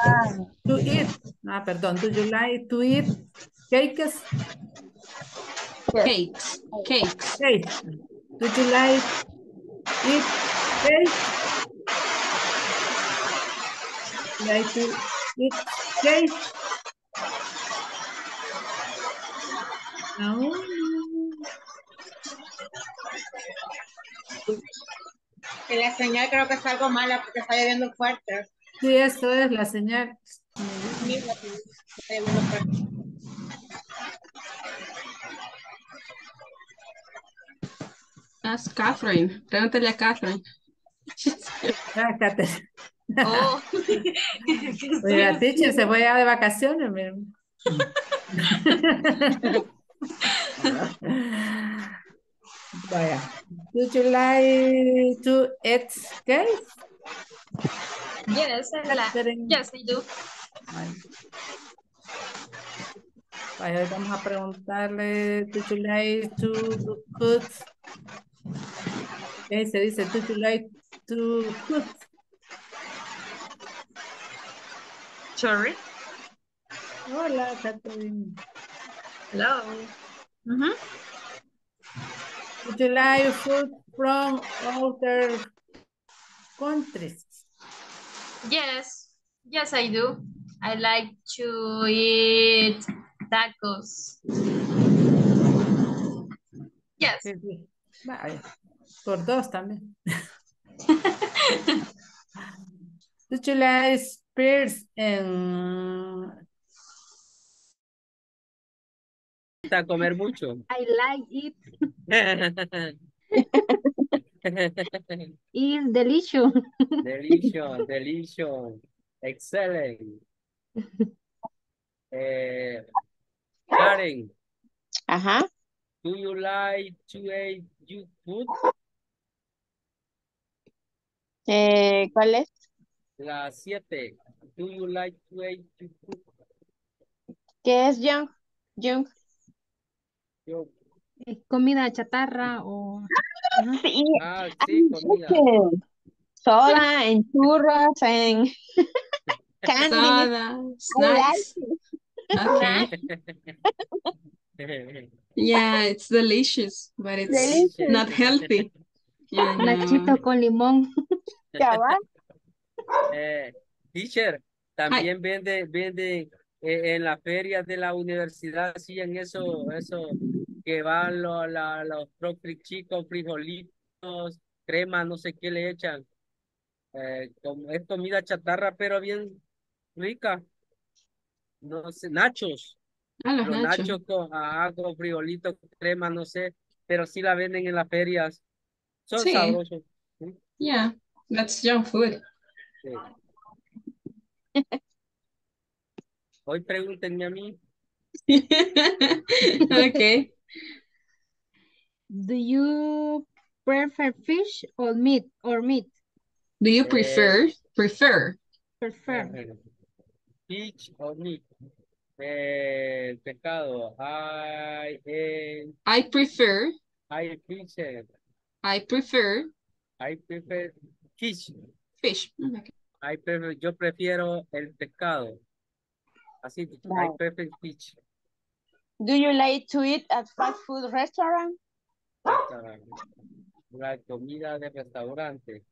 To eat. Ah, perdón. Do you like to eat cakes? Cakes. Cakes. Cakes. Do you like eat cakes? I think it's safe. No. La señal creo que es algo mala porque está lloviendo fuerte. Sí, eso es la señal. Sí, está lloviendo fuerte. That's Catherine. Pregúntale a Catherine. Ah, Catherine. Oh. Oiga, teacher, se voy a de vacaciones, miren. Vaya. Would you like to eat cake? Yes, yes, I do. Vaya, vamos a preguntarle, would you like to cook? Okay, se dice, would you like to cook? Sorry. Hola, Catherine. Hello. Mm-hmm. Would you like food from other countries? Yes. Yes, I do. I like to eat tacos. Yes. Vale. Por dos también. Would you like pears and a comer mucho. I like it. It's delicious. Delicious, delicious. Excellent. Karen. Uh-huh. Do you like to eat your food? ¿Cuál es? La 7. Do you like to eat your food? ¿Qué es junk? Junk. Yo. Comida chatarra o... ¿no? Sí. Ah, sí, comida. Soda and churros and candy. Soda, snacks. Okay. Yeah, it's delicious, but it's delicious. Not healthy. Yeah, nachito con limón. Cabal. Teacher, también vende en las ferias de la universidad, sí, en eso que van los propios chicos, frijolitos, crema, no sé qué le echan. Es comida chatarra, pero bien rica. No sé, nachos. Ah, los nachos con frijolitos, crema, no sé, pero sí la venden en las ferias. Son sí. Sabrosos. Yeah, that's junk food. Sí. Hoy pregúntenme a mí. Okay. Do you prefer fish or meat? Do you prefer fish or meat? Pescado. I prefer fish. Okay. Yo prefiero el pescado. Así, I prefer fish. Do you like to eat at fast food restaurant? La comida de restaurante.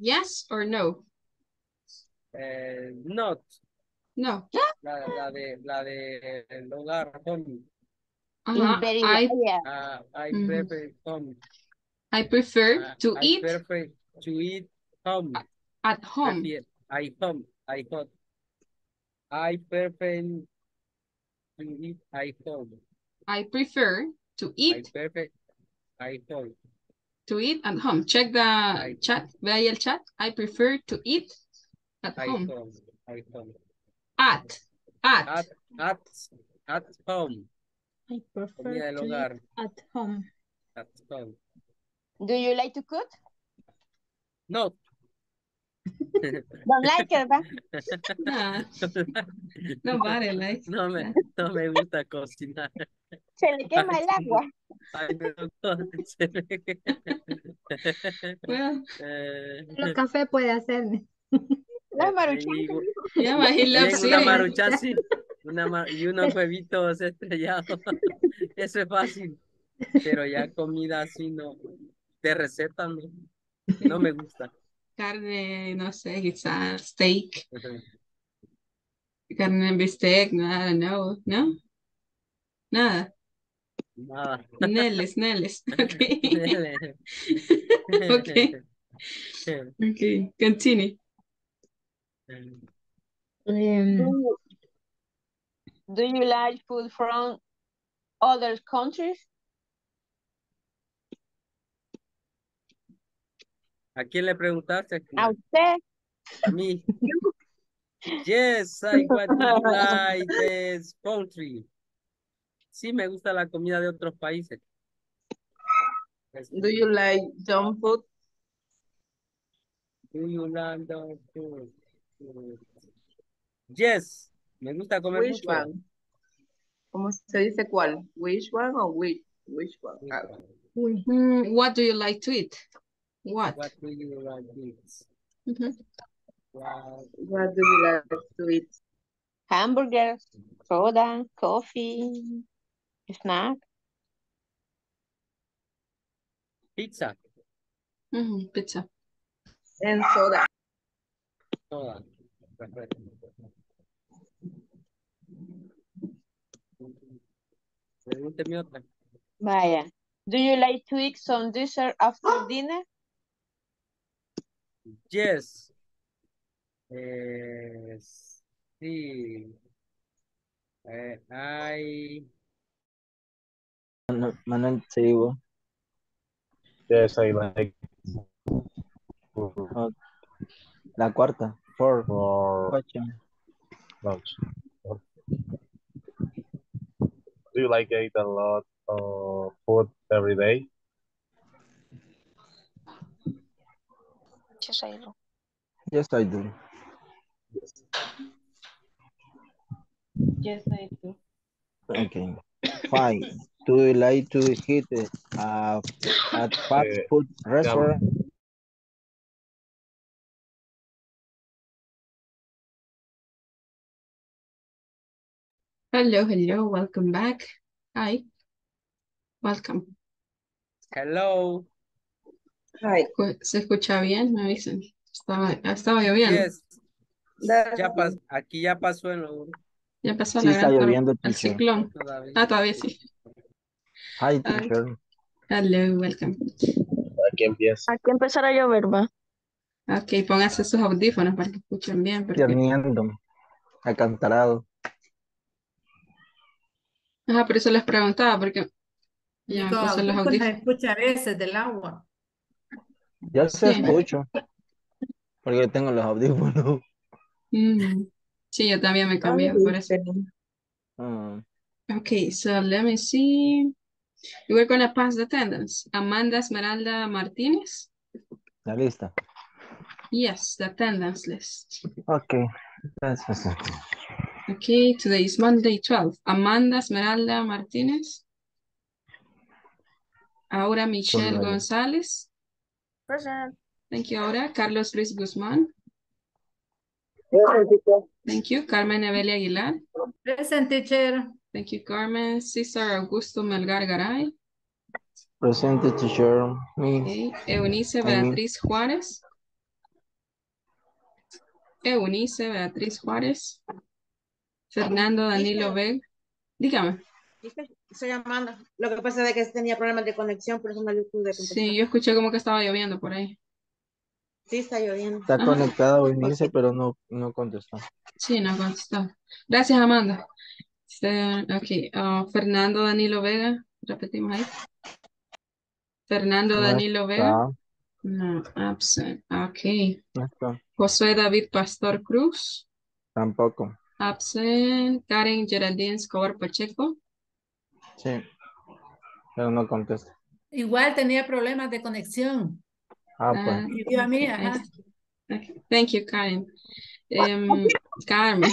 Yes or no? Not. No. La de el hogar, home. I prefer home. I prefer to eat home. At home. I prefer to eat at home. Check the chat. Ve ahí el chat. I prefer to eat at home. At home. I prefer to eat at home. Do you like to cook? No. Don't like it, ¿verdad? No. Nobody likes. No me gusta cocinar. Se le quema el agua. Bueno, los café puede hacer. Las maruchas. Yeah, but he loves it. Una marucha, sí. Y unos huevitos estrellados. Eso es fácil. Pero ya comida así no. De receta no me gusta. carne, no sé, quizás steak. Okay. Carne en bistec, nada, no, no, nada. Nada. Neles, Neles, okay. Okay. Okay, continue. Do you like food from other countries? ¿A quién le preguntaste? A usted. A mí. Yes, I want to like this country. Sí, me gusta la comida de otros países. Do you like junk food? Do you like junk food? Yes, me gusta comer which mucho. One? ¿Cómo se dice cuál? Which one or which one? What do you like to eat? What do you like to eat? Mm-hmm. What do you like to eat? Hamburgers, soda, coffee, snack. Pizza. Mm-hmm, pizza. And soda. Soda. Pregúnteme otra. Vaya. Do you like to eat some dessert after dinner? Yes. Sí. I. Manon table. Yes, I like. La cuarta. For lunch. Do you like eat a lot of food every day? Yes, I do. Yes, I do. Yes, I do. Okay. Fine. Do you like to eat at fast food restaurant? Hello, hello, welcome back. Hi. Welcome. Hello. Hi. ¿Se escucha bien? Me avisan. Estaba lloviendo. Yes. Aquí ya pasó el oro. Ya pasó sí, la está lloviendo, el ciclón. Todavía. Ah, todavía sí. Hi, teacher. Hello, welcome. Aquí empieza. Aquí empezará a llover, va. Ok, pónganse sus audífonos para que escuchen bien. Porque... lloviendo. Acantarado. Ajá, por eso les preguntaba, porque ya empezó los audífonos. Se escucha a veces del agua. Ya se sí. Escucha. Porque yo tengo los audífonos. Sí, yo también me cambié por eso. Okay, so let me see. We're going to pass the attendance. Amanda Esmeralda Martínez. La lista. Yes, the attendance list. Okay, gracias. Okay, today is Monday 12. Amanda Esmeralda Martínez. Aura Michelle González. Present. Thank you, Aura. Carlos Luis Guzmán. Present, teacher. Thank you. Carmen Evelia Aguilar. Present, teacher. Thank you, Carmen. César Augusto Melgar Garay. Present, teacher. Okay. Eunice Beatriz Juárez. Eunice Beatriz Juárez. Fernando Danilo Vega. Dígame. Soy Amanda. Lo que pasa es que tenía problemas de conexión, por eso no le pude contestar. Sí, yo escuché como que estaba lloviendo por ahí. Sí, está lloviendo. Está conectada o inicia, pero no contestó. Sí, no contestó. Gracias, Amanda. Okay. Fernando Danilo Vega. Repetimos ahí. Fernando Danilo Vega. No, absent. Ok. No. Josué David Pastor Cruz. Tampoco. Absent. Karen Geraldine Escobar Pacheco. Sí, pero no contesta. Igual tenía problemas de conexión. Ah, pues. Yo a mí, ajá. Okay. Thank you, Karen. Carmen.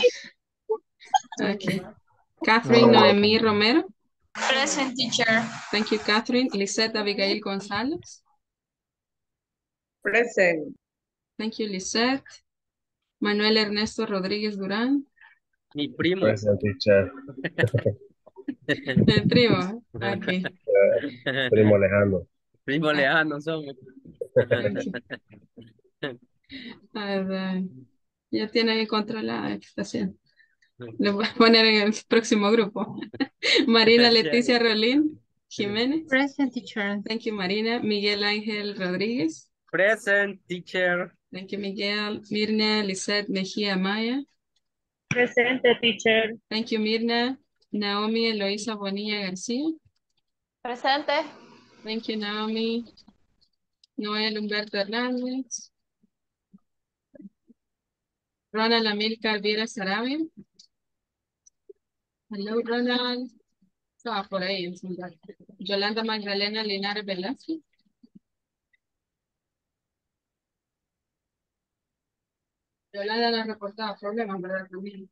Okay. Catherine Noemí Romero. Present, teacher. Thank you, Catherine. Lisette Abigail González. Present. Thank you, Lisette. Manuel Ernesto Rodríguez Durán. Mi primo. Present, teacher. El primo. Okay. Primo lejano. Primo lejano somos. Okay. Ya tiene que controlar la excitación. Le voy a poner en el próximo grupo. Marina Leticia Rolín Jiménez. Present, teacher. Thank you, Marina. Miguel Ángel Rodríguez. Present, teacher. Thank you, Miguel. Mirna Lizette Mejía Maya. Present, teacher. Thank you, Mirna. Naomi Eloisa Bonilla García. Presente. Thank you, Naomi. Noel Humberto Hernández. Ronald Amilcar Viera Sarabia. Hello, Ronald. Estaba por ahí. Yolanda Magdalena Linares Velázquez. Yolanda nos reportaba problemas, ¿verdad? También.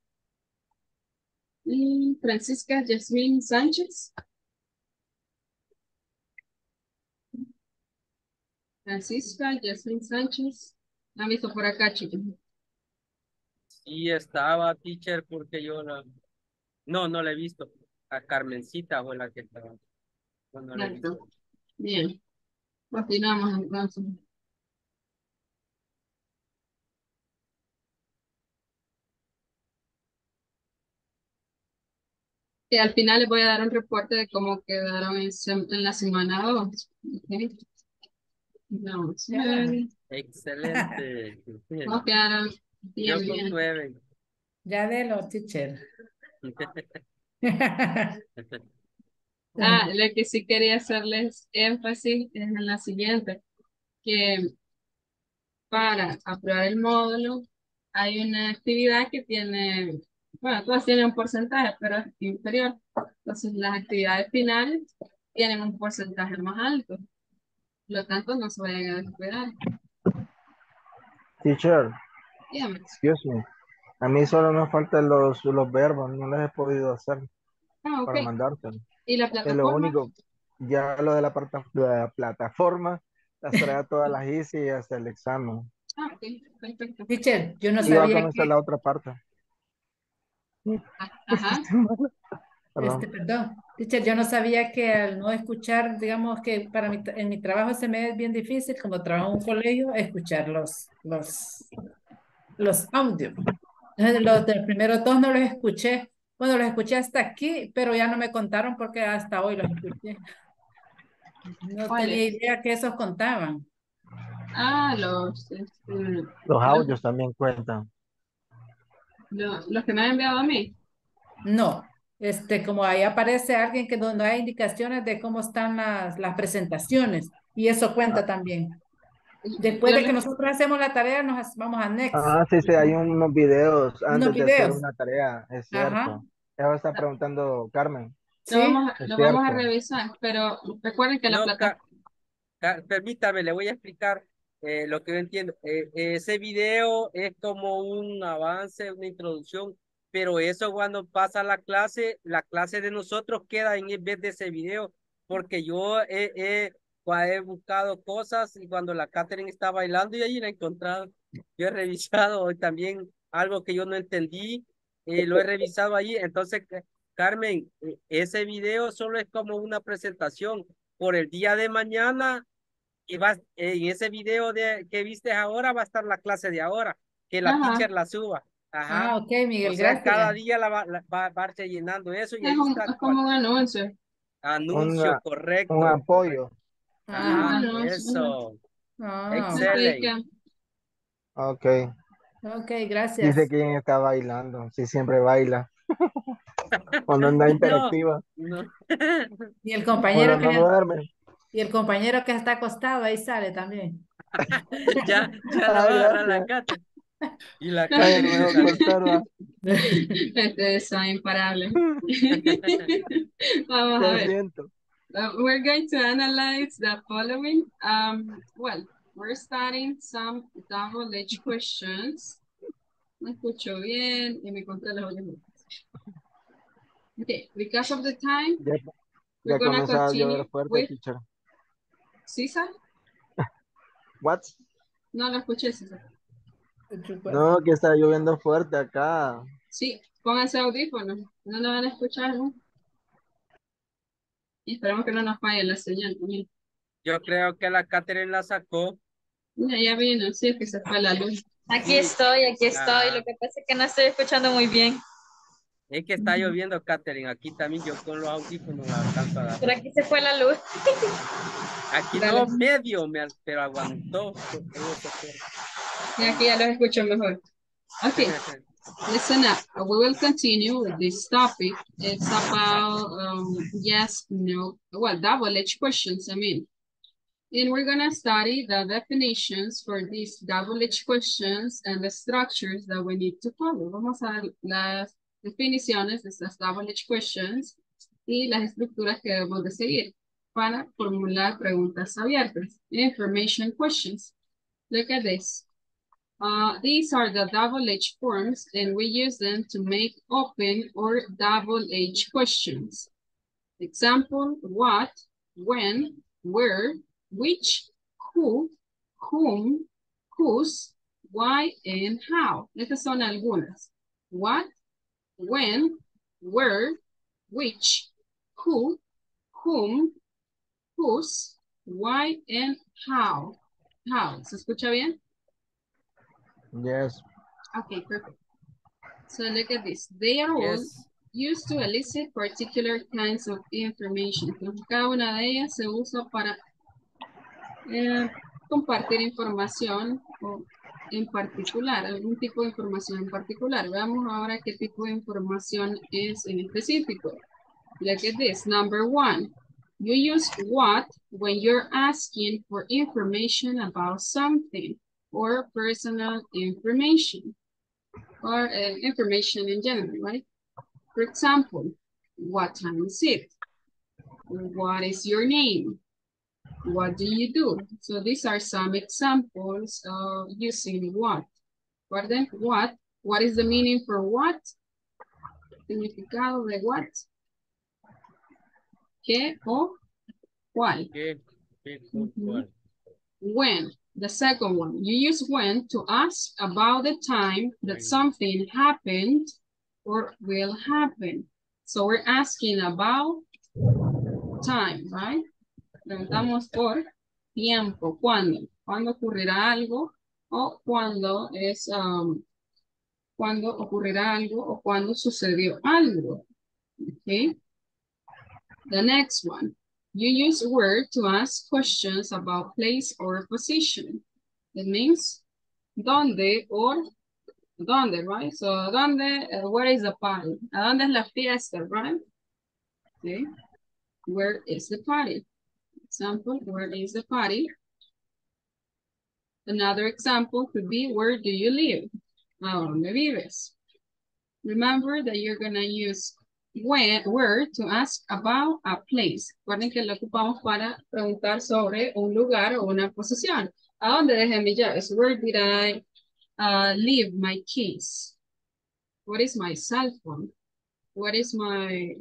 Y Francisca Yasmín Sánchez. Francisca Yasmín Sánchez. ¿La han visto por acá, chicos? Sí, estaba, teacher, porque yo la... No la he visto. A Carmencita fue la que estaba. No la he visto. Bien. Continuamos entonces. Y al final les voy a dar un reporte de cómo quedaron en la semana 2. Okay. No, sí. Excelente. ¿Cómo quedaron? Bien, yo con 9. Ya de los teacher. Lo que sí quería hacerles énfasis es en la siguiente, que para aprobar el módulo hay una actividad que tiene... Bueno, todas tienen un porcentaje, pero es inferior. Entonces, las actividades finales tienen un porcentaje más alto. Por lo tanto, no se vayan a descuidar. Teacher, dígame. Excuse me. A mí solo nos faltan los verbos, no los he podido hacer para mandártelo. ¿Y la plataforma? Lo único, ya lo de la plataforma, hacer todas las ICI y hasta el examen. Ok, perfecto. Teacher, yo no sabía. Iba a conocer la otra parte. Ajá. Perdón, teacher, yo no sabía que al no escuchar, digamos que para mí, en mi trabajo se me es bien difícil, como trabajo en un colegio, escuchar los audios. Los del primero dos no los escuché. Bueno, los escuché hasta aquí, pero ya no me contaron porque hasta hoy los escuché. No tenía idea que esos contaban. Los audios también cuentan. ¿Los que me han enviado a mí? No, como ahí aparece alguien que donde hay indicaciones de cómo están las presentaciones y eso cuenta también. Después de que nosotros hacemos la tarea nos vamos a Next. Ah, sí, hay unos videos antes de hacer una tarea, es cierto. Ajá. Eso está preguntando Carmen. Sí, lo vamos a revisar, pero recuerden que la plataforma... Permítame, le voy a explicar. Lo que yo entiendo, ese video es como un avance, una introducción, pero eso cuando pasa la clase de nosotros queda en vez de ese video, porque yo he buscado cosas y cuando la Catherine está bailando y ahí la he encontrado, yo he revisado también algo que yo no entendí, lo he revisado allí, entonces Carmen, ese video solo es como una presentación por el día de mañana. Y en ese video que viste ahora va a estar la clase de ahora, que la teacher la suba. Ajá. Ah, ok, Miguel, o sea, gracias. Cada día va llenando eso. Y es como un anuncio. Anuncio, correcto. Un apoyo. Eso. Excelente. Ok. Ok, gracias. Dice quién está bailando, si siempre baila. Cuando anda interactiva. No. Y el compañero que... No duerme. Y el compañero que está acostado ahí sale también. ya la va a agarrar la Cata. Y la Cata no va a cortar. Ustedes son imparables. Vamos a ver. We're going to analyze the following. We're starting some double-edged questions. Me escucho bien y me conté las últimas. Okay, because of the time, we're going to continue with... ¿César? What? No lo escuché, César. No, que está lloviendo fuerte acá. Sí, pónganse audífonos. No lo van a escuchar, ¿no? Y esperemos que no nos falle la señal también. Yo creo que la Catherine la sacó. No, ya vino, sí, es que se fue la luz. Aquí estoy, lo que pasa es que no estoy escuchando muy bien. Es que está lloviendo, Katherine, aquí también yo con los audífonos no alcanzo a dar. Pero aquí se fue la luz. Aquí no medio, pero aguantó. Y aquí ya los escucho mejor. Okay, listen up. We will continue with this topic. It's about yes, no, well, double-edged questions, I mean. And we're going to study the definitions for these double-edged questions and the structures that we need to follow. Vamos a las definiciones de estas double-edged questions y las estructuras que debemos de seguir para formular preguntas abiertas. Information questions. Look at this. These are the double-edged forms, and we use them to make open or double-edged questions. Example, what, when, where, which, who, whom, whose, why, and how. Estas son algunas. What, when, where, which, who, whom, whose, why, and how. How. ¿Se escucha bien? Yes. Okay, perfect. So look at this. They are all used to elicit particular kinds of information. Cada una de ellas se usa para compartir información o en particular, algún tipo de información en particular. Veamos ahora qué tipo de información es en específico. Look at this. Number one, you use what when you're asking for information about something or personal information or information in general, right? For example, what time is it? What is your name? What do you do? So these are some examples of using what. Pardon? What? What is the meaning for what? Significado de what? ¿Qué o cuál? ¿Qué o cuál? When. The second one. You use when to ask about the time that something happened or will happen. So we're asking about time, right? Preguntamos por tiempo, cuándo. ¿Cuándo ocurrirá algo? O cuándo es, cuándo ocurrirá algo o cuándo sucedió algo. Okay. The next one. You use where to ask questions about place or position. It means dónde or dónde, right? So dónde, where is the party? ¿A dónde es la fiesta, right? Okay. Where is the party? Example, where is the party? Another example could be, where do you live? ¿A dónde vives? Remember that you're going to use where to ask about a place. Recuerden que lo ocupamos para preguntar sobre un lugar o una posición. ¿A dónde dejé mis llaves? Where did I leave my keys? What is my cell phone? What is my...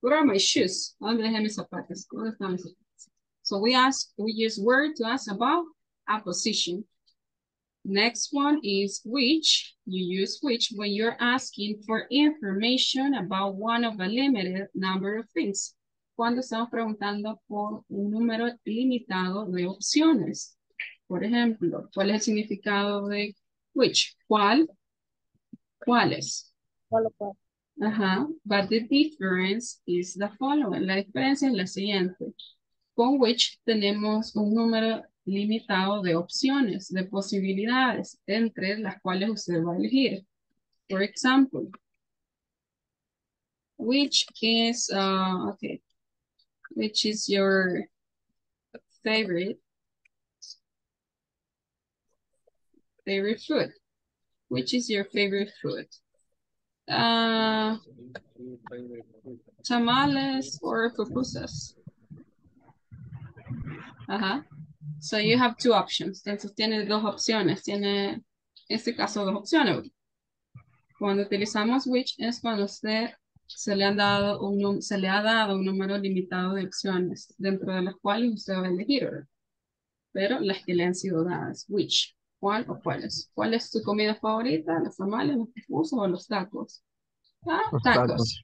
What are my shoes? ¿A dónde dejé mis zapatos? ¿Dónde están mis zapatos? So we use where to ask about a position. Next one is which. You use which when you're asking for information about one of a limited number of things. Cuando estamos preguntando por un número limitado de opciones. Por ejemplo, ¿cuál es el significado de which? ¿Cuál? ¿Cuáles? But the difference is the following. La diferencia es la siguiente. Con which tenemos un número limitado de opciones, de posibilidades, entre las cuales usted va a elegir. For example, which is, okay, which is your favorite food? Which is your favorite food? Tamales or pupusas? So you have two options. Entonces tiene dos opciones. Tiene, en este caso, dos opciones. Cuando utilizamos which es cuando usted se le ha dado un número limitado de opciones, dentro de las cuales usted va a elegir. Pero las que le han sido dadas. Which, cuál o cuáles. ¿Cuál es tu comida favorita? ¿Los tamales, los pupusas o los tacos? Los tacos.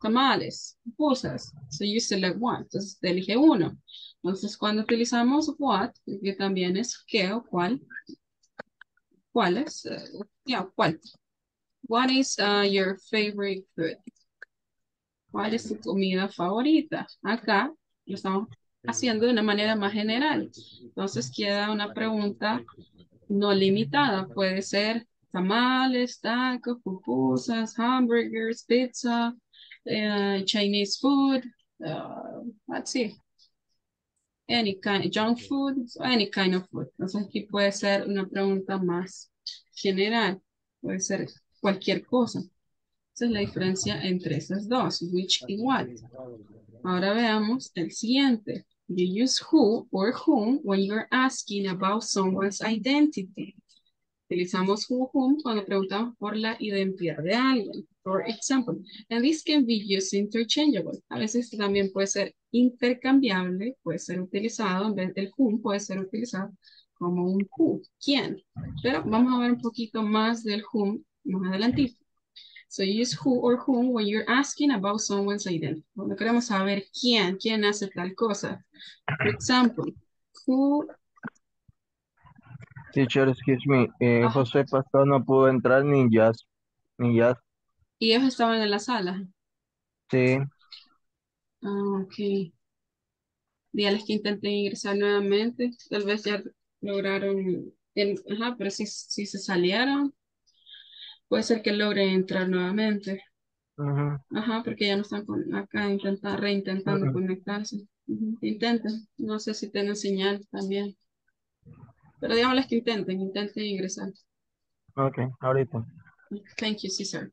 Tamales, pupusas. So you select one. Entonces te elige uno. Entonces cuando utilizamos what, que también es qué o cuál. ¿Cuál es? ¿Cuál? What is your favorite food? ¿Cuál es tu comida favorita? Acá lo estamos haciendo de una manera más general. Entonces queda una pregunta no limitada. Puede ser tamales, tacos, pupusas, hamburgers, pizza, Chinese food, let's see, any kind, junk food, any kind of food. Entonces aquí puede ser una pregunta más general. Puede ser cualquier cosa. Esa es la diferencia entre esas dos, which y what. Ahora veamos el siguiente. You use who or whom when you're asking about someone's identity. Utilizamos whom cuando preguntamos por la identidad de alguien. For example, and this can be used interchangeable. A veces también puede ser intercambiable, puede ser utilizado, en vez del whom puede ser utilizado como un who, quién. Pero vamos a ver un poquito más del whom más adelantito. So use who or whom when you're asking about someone's identity. Cuando queremos saber quién hace tal cosa. For example, who... Teacher, excuse me, José Pastor no pudo entrar ni jazz. ¿Y ellos estaban en la sala? Sí. Ok. Dígales que intenten ingresar nuevamente. Tal vez ya lograron... pero si se salieron, puede ser que logren entrar nuevamente. Porque ya no están acá reintentando conectarse. Intenten. No sé si tienen señal también. Pero digámosles que intenten ingresar. Ok, ahorita. Thank you, Cesar.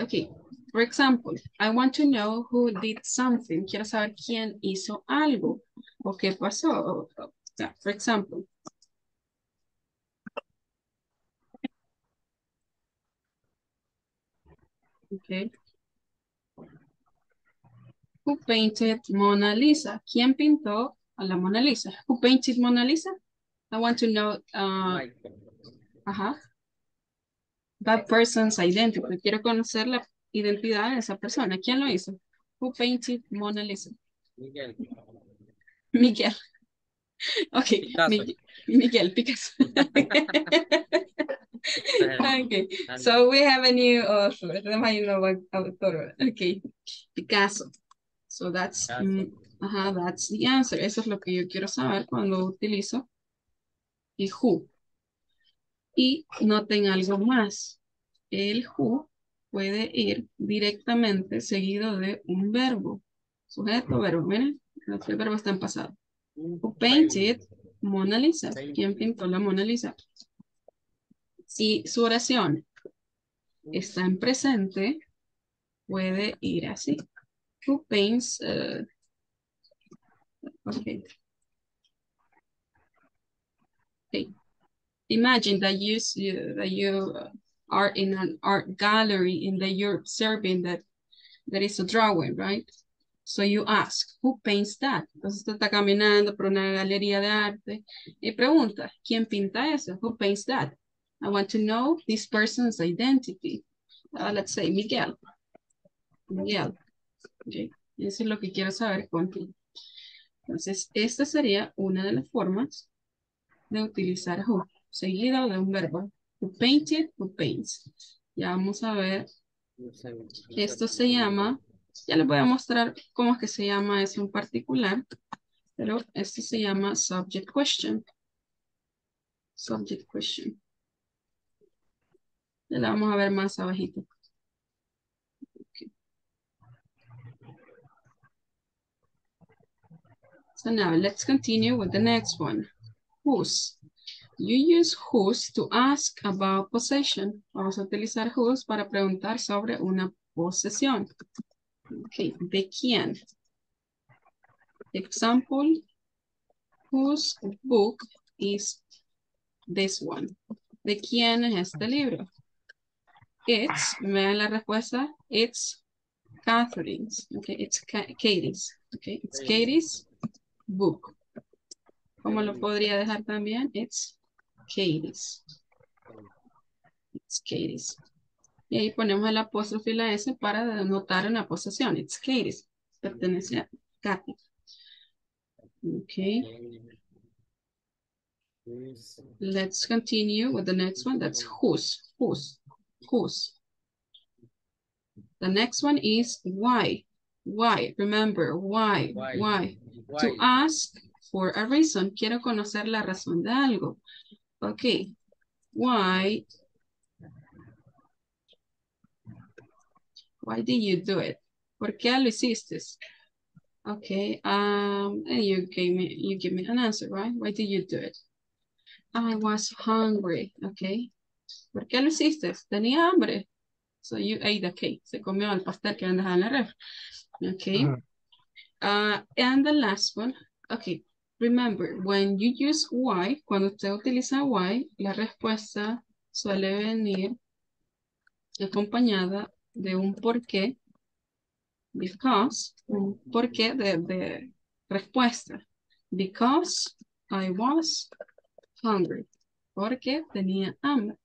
Ok, for example, I want to know who did something. Quiero saber quién hizo algo o qué pasó. For example. Ok. Who painted Mona Lisa? ¿Quién pintó a la Mona Lisa? Who painted Mona Lisa? I want to know that person's identity. Quiero conocer la identidad de esa persona. ¿Quién lo hizo? Who painted Mona Lisa? Miguel. Okay. Miguel Picasso. Okay. So we have a new author. Okay. Picasso. So that's the answer. Eso es lo que yo quiero saber cuando utilizo el who. Y noten algo más. El who puede ir directamente seguido de un verbo. Sujeto, verbo. Miren, el verbo está en pasado. Who painted Mona Lisa? ¿Quién pintó la Mona Lisa? Si su oración está en presente, puede ir así. Who paints... Okay. Imagine that you are in an art gallery and that you're observing that there is a drawing, right? So you ask, who paints that? Entonces usted está caminando por una galería de arte y pregunta, ¿quién pinta eso? Who paints that? I want to know this person's identity. Let's say Miguel. Miguel. Okay. Eso es lo que quiero saber contigo. Entonces, esta sería una de las formas de utilizar who, seguido de un verbo. Who painted, who paints. Ya vamos a ver. Esto se llama, ya les voy a mostrar cómo es que se llama eso en particular, pero esto se llama subject question. Subject question. Ya la vamos a ver más abajito. Okay. So now let's continue with the next one. Whose. You use whose to ask about possession. Vamos a utilizar whose para preguntar sobre una posesión. Ok, ¿de quién? Example, whose book is this one? ¿De quién es este libro? It's, vean la respuesta, it's Catherine's. Okay, it's Katie's. Okay, it's Katie's book. ¿Cómo lo podría dejar también? It's Katie's. It's Katie's. Y ahí ponemos el apóstrofe y la S para denotar una posesión. It's Katie's. Pertenece a Katy. Okay. Let's continue with the next one. That's whose. Whose. Whose. The next one is why. Why. Remember, why. Why. Why. To ask for a reason. Quiero conocer la razón de algo. Okay. Why. Why did you do it? ¿Por qué lo hiciste? Okay, and you give me an answer, right? Why did you do it? I was hungry, okay. ¿Por qué lo hiciste? Tenía hambre. So you ate the cake. Se comió el pastel que andas en la ref. Okay. And the last one, okay. Remember, when you use why, cuando usted utiliza why, la respuesta suele venir acompañada de un porqué, because, un porqué de respuesta. Because I was hungry. Porque tenía hambre.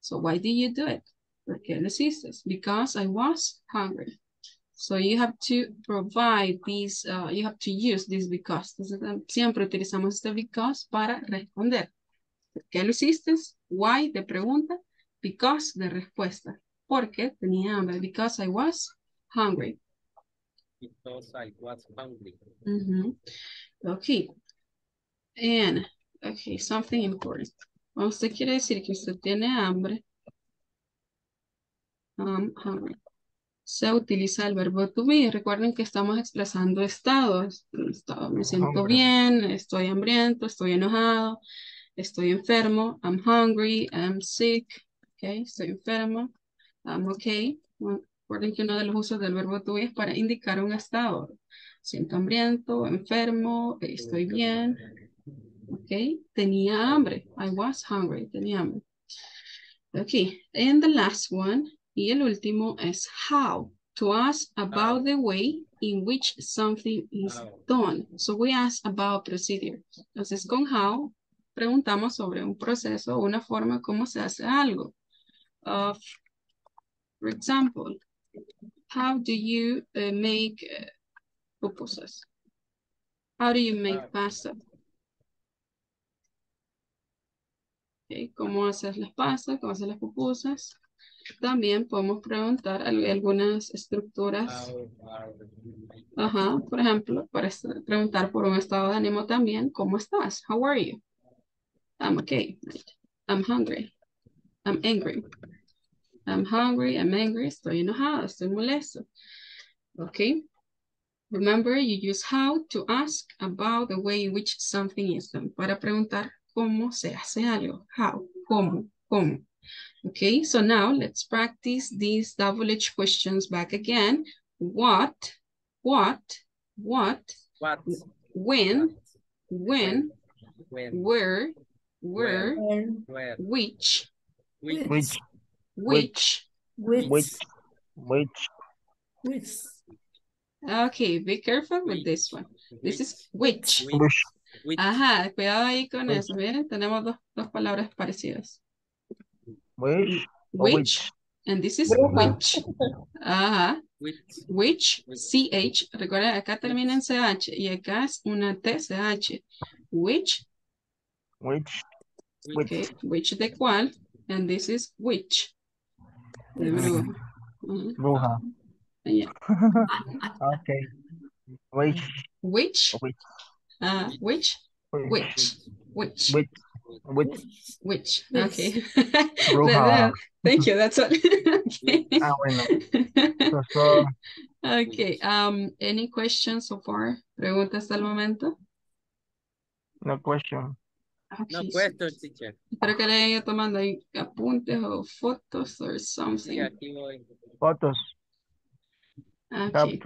So why did you do it? Porque lo hiciste. Because I was hungry. So you have to provide these, you have to use this because. Entonces, siempre utilizamos este because para responder. ¿Qué lo hiciste? Why de pregunta, because de respuesta. Porque tenía hambre. Because I was hungry. Because I was hungry. Okay. And, okay, something important. Cuando usted quiere decir que usted tiene hambre, I'm hungry, se utiliza el verbo to be. Recuerden que estamos expresando estados. Me siento bien, estoy hambriento, estoy enojado, estoy enfermo, I'm hungry, I'm sick, okay, estoy enfermo. I'm okay. Recuerden que uno de los usos del verbo to be es para indicar un estado. Siento hambriento, enfermo, estoy bien. Okay. Tenía hambre. I was hungry. Tenía hambre. Okay. And the last one. Y el último es how. To ask about the way in which something is done. So we ask about procedure. Entonces con how preguntamos sobre un proceso, una forma, cómo se hace algo. For example, how do you make pupusas? How do you make pasta? Okay, ¿cómo haces las pastas? ¿Cómo haces las pupusas? También podemos preguntar algunas estructuras. Ajá, por ejemplo, para preguntar por un estado de ánimo también. ¿Cómo estás? How are you? I'm okay. I'm hungry. I'm angry. I'm hungry, I'm angry, estoy enojado, estoy molesto. Okay. Remember, you use how to ask about the way in which something is done. Para preguntar cómo se hace algo. How, cómo, cómo. Okay, so now let's practice these double-edged questions back again. What, when, where, which. Okay, be careful with this one. This is which. Ajá, cuidado ahí con eso. Miren, tenemos dos palabras parecidas. Which, and this is which. Ajá. Which, CH. Recuerda, acá termina en CH y acá es una TCH. Which. Okay, which de cuál, and this is which. De bruja. Bruja. Yeah. Okay. Which. Okay. Bruja. Thank you. That's all. Okay. Ah, bueno. So. Okay. Any questions so far? Preguntas al momento. No question. No question, teacher. Espero que le haya ido tomando ahí apuntes o fotos or something. Sí, aquí voy. Fotos. Okay.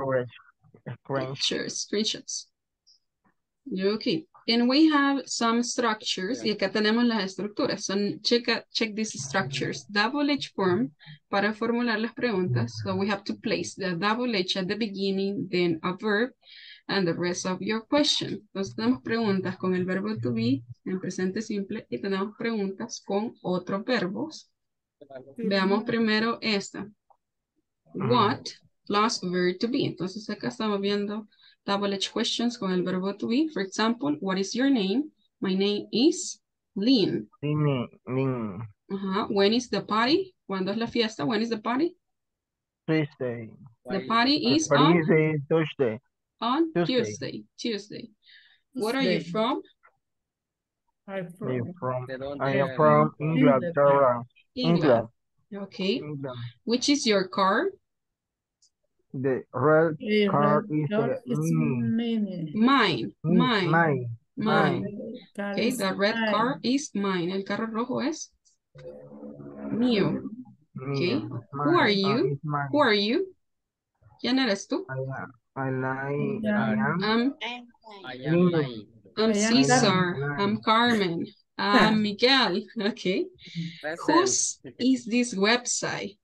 Screenshots. Okay. And we have some structures. Yeah. Y acá tenemos las estructuras. So check these structures. Double H form para formular las preguntas. So we have to place the double H at the beginning, then a verb, and the rest of your question. Entonces tenemos preguntas con el verbo to be en presente simple y tenemos preguntas con otros verbos Veamos primero esta. What plus verb to be. Entonces acá estamos viendo double-edged questions con el verbo to be. For example, what is your name? My name is Lynn. Lynn. Uh-huh. When is the party? ¿Cuándo es la fiesta? When is the party? Thursday. The party is on Tuesday. Where are you from? I am from England. Okay. England. Which is your car? The red car is mine. Mine. Okay, the red car is mine. El carro rojo es mío. Okay. Who are you? Who are you? ¿Quién eres tú? I'm Cesar. I'm Carmen. I'm Miguel. Okay. Whose is this website?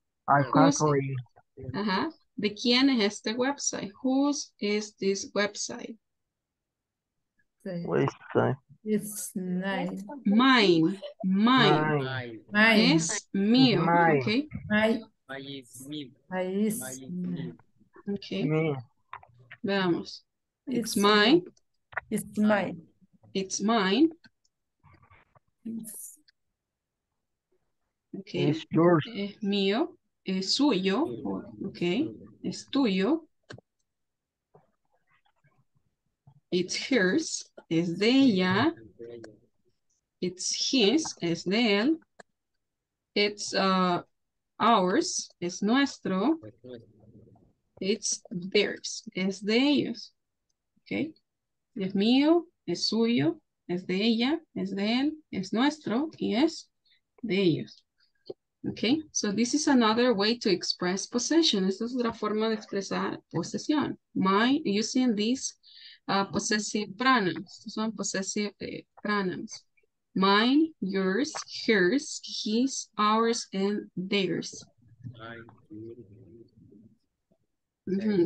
¿De quién es este website? Whose is this website? It's nice. Mine. Es mío. Okay. Mine is mine. Okay. Veamos. It's mine. Okay. It's yours. Es mío. Es suyo. Okay. Es tuyo. It's hers. Es de ella. It's his. Es de él. It's ours. Es nuestro. It's theirs. Es de ellos. Okay. Es mío, es suyo, es de ella, es de él, es nuestro, y es de ellos. Okay, so this is another way to express possession. Esta es otra forma de expresar posesión. Mine, using these possessive pronouns. Estos son possessive pronouns. Mine, yours, hers, his, ours, and theirs.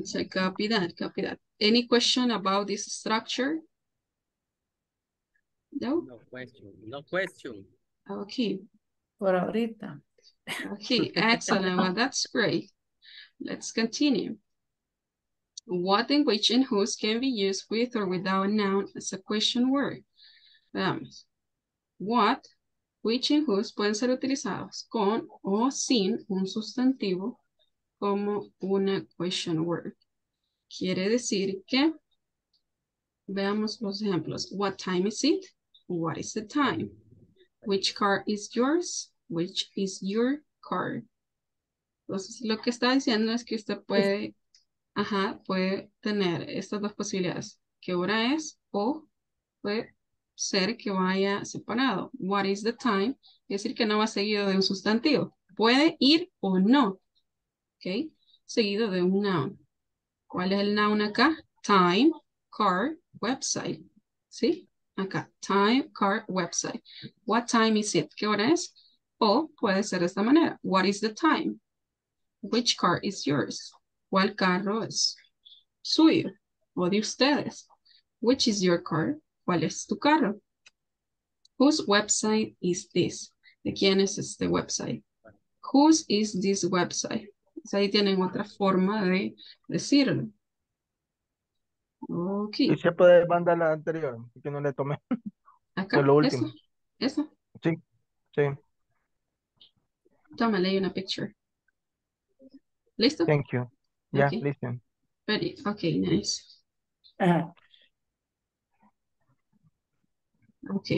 So copy that. Any question about this structure? No? No question. Okay. Por ahorita. Okay, excellent. Well, that's great. Let's continue. What, in which, and whose can be used with or without a noun as a question word? What, which, and whose pueden ser utilizados con o sin un sustantivo como una question word. Quiere decir que, veamos los ejemplos. What time is it? What is the time? Which car is yours? Which is your car? Entonces, lo que está diciendo es que usted puede, puede tener estas dos posibilidades. ¿Qué hora es? O puede ser que vaya separado. What is the time? Es decir, que no va seguido de un sustantivo. Puede ir o no. Ok, seguido de un noun. ¿Cuál es el noun acá? Time, car, website. ¿Sí? Acá, time, car, website. What time is it? ¿Qué hora es? O puede ser de esta manera. What is the time? Which car is yours? ¿Cuál carro es suyo o de ustedes? Which is your car? ¿Cuál es tu carro? Whose website is this? ¿De quién es este website? Whose is this website? Ahí tienen otra forma de decirlo. Ok. Y se puede mandar la anterior, que no le tomé. Acá, lo último. ¿Eso? Sí. Tómale una picture. ¿Listo? Thank you. Ya, okay. Listen. Ready. Ok, nice. Ok.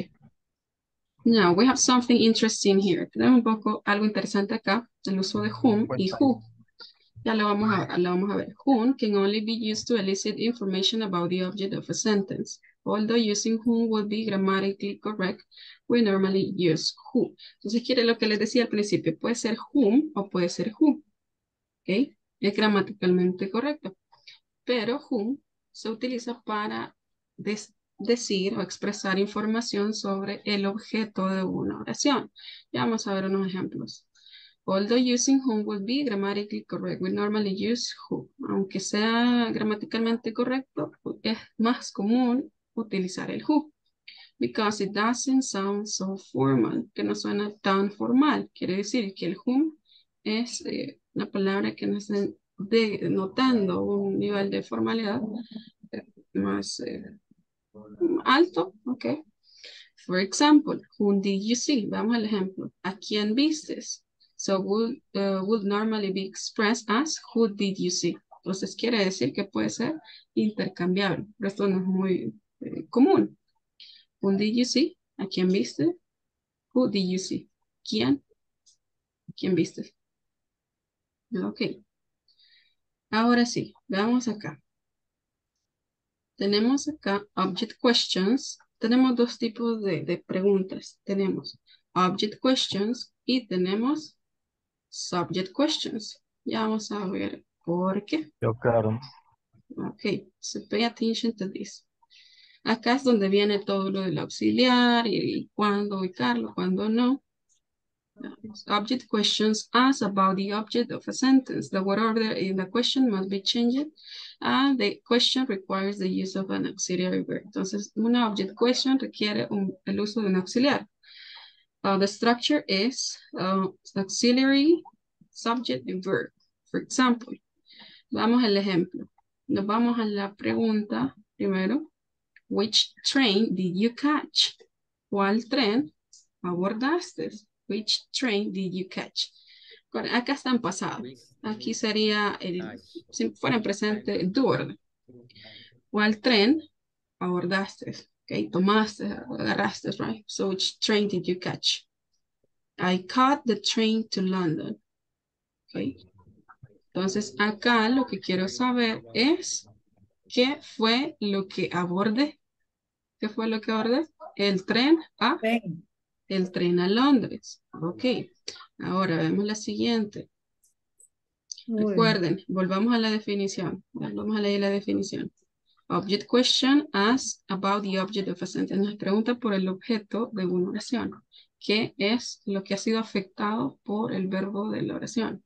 Now, we have something interesting here. Tenemos un poco algo interesante acá, el uso de whom y who. Ya lo vamos a ver. Whom can only be used to elicit information about the object of a sentence. Although using whom would be grammatically correct, we normally use who. Entonces, quiere lo que les decía al principio. Puede ser whom o puede ser who. ¿Ok? Es gramaticalmente correcto. Pero whom se utiliza para decir o expresar información sobre el objeto de una oración. Ya vamos a ver unos ejemplos. Although using whom would be grammatically correct, we normally use who. Aunque sea gramaticalmente correcto, es más común utilizar el who. because it doesn't sound so formal, que no suena tan formal. Quiere decir que el whom es una palabra que nos está denotando un nivel de formalidad más alto, ¿ok? For example, whom did you see? Vamos al ejemplo. ¿A quién vistes? So would normally be expressed as who did you see? Entonces quiere decir que puede ser intercambiable, pero esto no es muy común. Who did you see? ¿A quién viste? Who did you see? ¿Quién? ¿Quién viste? Ok. Ahora sí, veamos acá. Tenemos acá object questions. Tenemos dos tipos de preguntas. Tenemos object questions y tenemos subject questions. Ya vamos a ver por qué. Yo claro. Ok, so pay attention to this. Acá es donde viene todo lo del auxiliar y cuándo ubicarlo, cuándo no. Object questions ask about the object of a sentence. The word order in the question must be changed, and the question requires the use of an auxiliary verb. Entonces, una object question requiere el uso de un auxiliar. The structure is auxiliary, subject, and verb. For example, vamos al ejemplo. Nos vamos a la pregunta primero. Which train did you catch? ¿Cuál tren abordaste? Which train did you catch? Acá está en pasado. Aquí sería, si fuera en presente, el do order. ¿Cuál tren abordaste? Okay, tomaste, agarraste, right? So which train did you catch? I caught the train to London. Okay. Entonces acá lo que quiero saber es ¿qué fue lo que abordé? ¿Qué fue lo que abordé? El tren a Londres. Ok. Ahora vemos la siguiente. Bueno. Recuerden, volvamos a la definición. Vamos a leer la definición. Object question asks about the object of a sentence. Nos pregunta por el objeto de una oración. ¿Qué es lo que ha sido afectado por el verbo de la oración?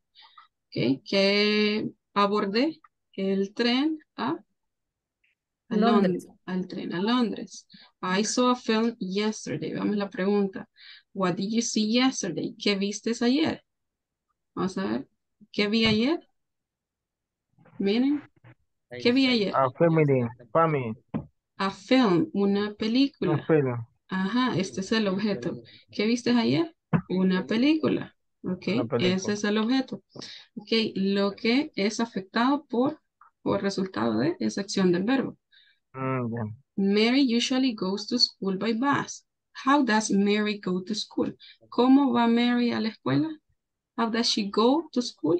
Ok. ¿Qué abordé? El tren a Londres. Al tren a Londres. I saw a film yesterday. Vamos a la pregunta. What did you see yesterday? ¿Qué vistes ayer? Vamos a ver. ¿Qué vi ayer? Miren. ¿Qué vi ayer? A family. A film. Una película. Una película. Ajá. Este es el objeto. ¿Qué vistes ayer? Una película. Ok. Una película. Ese es el objeto. Ok. Lo que es afectado por resultado de esa acción del verbo. Mm-hmm. Mary usually goes to school by bus. How does Mary go to school? ¿Cómo va Mary a la escuela? How does she go to school?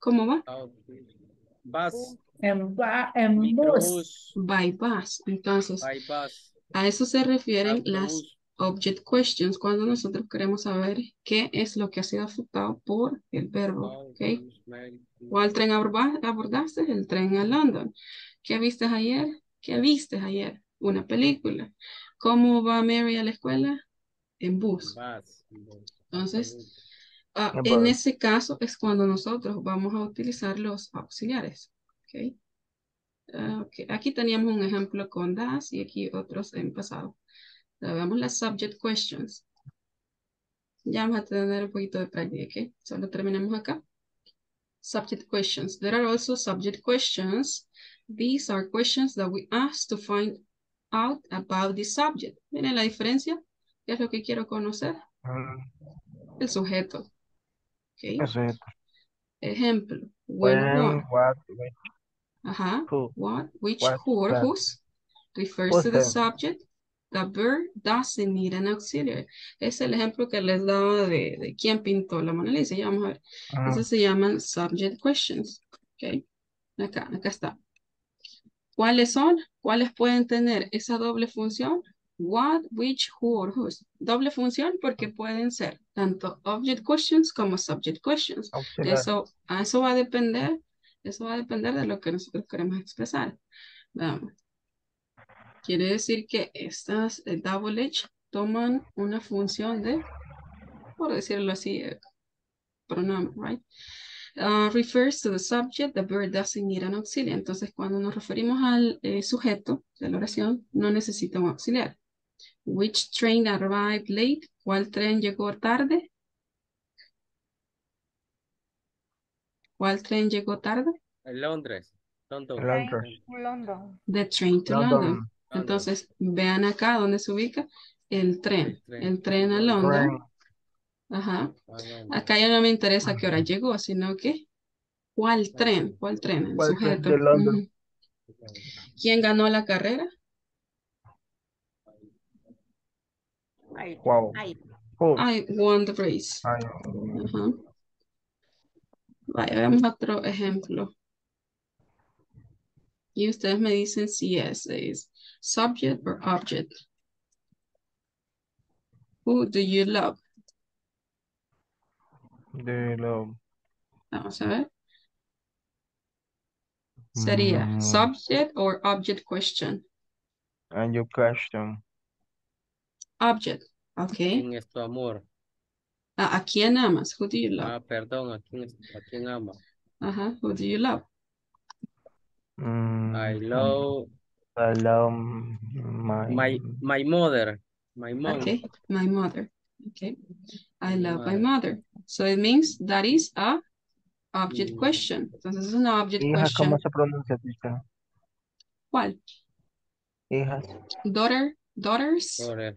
¿Cómo va? Bus. En bus. By bus. Entonces, by bus. A eso se refieren las object questions, cuando nosotros queremos saber qué es lo que ha sido afectado por el verbo. ¿Okay? ¿Cuál tren abordaste? El tren a London. ¿Qué viste ayer? ¿Qué viste ayer? Una película. ¿Cómo va Mary a la escuela? En bus. Entonces, en ese caso es cuando nosotros vamos a utilizar los auxiliares. ¿Okay? Okay. Aquí teníamos un ejemplo con das y aquí otros en pasado. Veamos las subject questions. Ya vamos a tener un poquito de práctica, ¿ok? Solo terminamos acá. Subject questions. There are also subject questions. These are questions that we ask to find out about the subject. ¿Miren la diferencia? ¿Qué es lo que quiero conocer? El sujeto. ¿Okay? El sujeto. Ejemplo. When, what, which. Ajá. Who, what, which, what, who, or whose. Refers to the subject. The bird doesn't need an auxiliary. Es el ejemplo que les daba de quién pintó la Mona Lisa. Ya vamos a ver. Esas se llaman subject questions. Okay. Acá está. ¿Cuáles son? ¿Cuáles pueden tener esa doble función? What, which, who, or whose. Doble función porque pueden ser tanto object questions como subject questions. Eso va a depender de lo que nosotros queremos expresar. Vamos. Quiere decir que estas double H toman una función de, por decirlo así, pronombre, right? Refers to the subject, the verb doesn't need an auxiliary. Entonces, cuando nos referimos al sujeto de la oración, no necesita un auxiliar. Which train arrived late? ¿Cuál tren llegó tarde? ¿Cuál tren llegó tarde? Londres. London. London. The train to London. London. Entonces, vean acá dónde se ubica el tren. El tren a London. Ajá. Acá ya no me interesa qué hora llegó, sino que ¿cuál tren? ¿Cuál tren? El sujeto. ¿Quién ganó la carrera? Wow. I won the race. Ajá. Vaya, veamos otro ejemplo. Y ustedes me dicen si es subject or object. Who do you love? They love. Vamos a ver. Sería subject or object question. And your question. Object. Okay. ¿Quién es tu amor? Ah, ¿a quién amas? Who do you love? Ah, perdón, ¿a quién amas? Ajá, who do you love? I love my mother. My mom. Okay, my mother. Okay. I love my mother. So it means that is a object question. Entonces es una object question. ¿Cómo se pronuncia? ¿Cuál? Hijas. Daughters. I love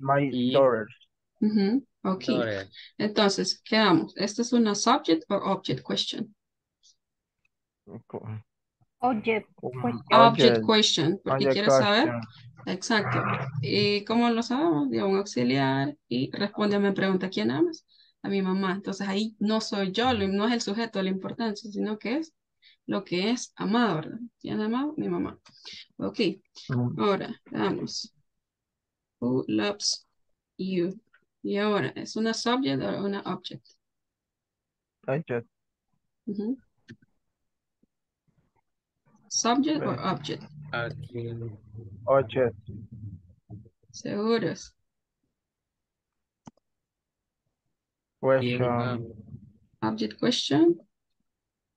my daughters. Ok. Daughter. Entonces, quedamos. ¿Esta es una subject or object question? Object question. Porque quieres saber. Exacto. ¿Y cómo lo sabemos? De un auxiliar y responde a mi pregunta, ¿quién amas? A mi mamá. Entonces ahí no soy yo, no es el sujeto de la importancia, sino que es lo que es amado, ¿verdad? ¿Quién amado? Mi mamá. Ok. Ahora, vamos. Who loves you? Y ahora, ¿es una subject o una object? Object. Subject or object? Object. ¿Seguros? Question. Object question.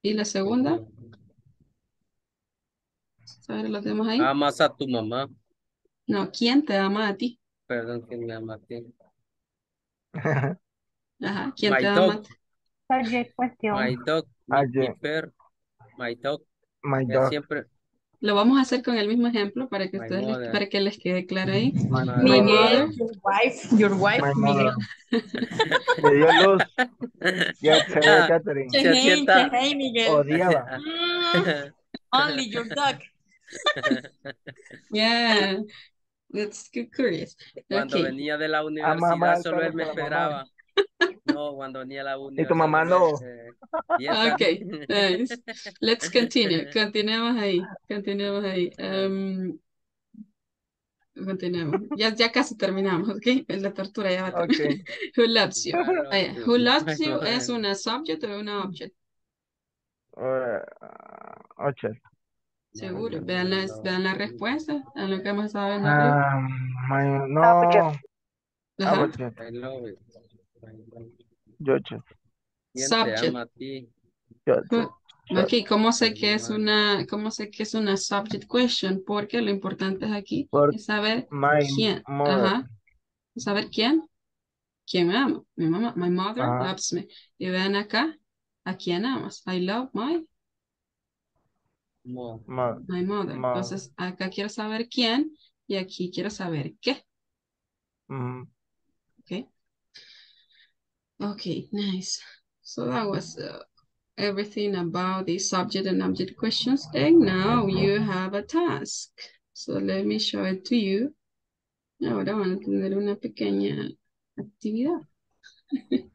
¿Y la segunda? A ver, ¿los demás ahí? ¿Amas a tu mamá? No, ¿quién te ama a ti? Perdón, ¿quién me ama a ti? Ajá, ¿quién te ama? Subject question. My dog, my dog. My dog. Siempre... Lo vamos a hacer con el mismo ejemplo para que ustedes para que les quede claro ahí. My mother, your wife, Miguel. Le dio luz. Ya se ve, Catherine. Che, Miguel. Odiaba. Only your dog. Yeah. That's curious. Cuando venía de la universidad solo él me esperaba. No, cuando venía a la universidad. Y tu mamá no. Okay, nice. Let's continue. Continuemos ahí. Continuemos. Ya casi terminamos, ¿ok? La tortura ya va a terminar. Okay. Who loves you? Who loves you es una subject o una object? Object. Seguro. Vean la respuesta a lo que más saben. No. Object. I love it. Subject. Ok, ¿cómo sé que es una subject question? Porque lo importante es aquí es saber quién. Ajá. Saber quién. ¿Quién me ama? Mi mamá. My mother loves me. Y vean acá, ¿a quién amas? I love my mother. Entonces, acá quiero saber quién y aquí quiero saber qué. Ok. Okay, nice. So that was everything about the subject and object questions. And now you have a task. So let me show it to you. Ahora van a tener una pequeña actividad. It's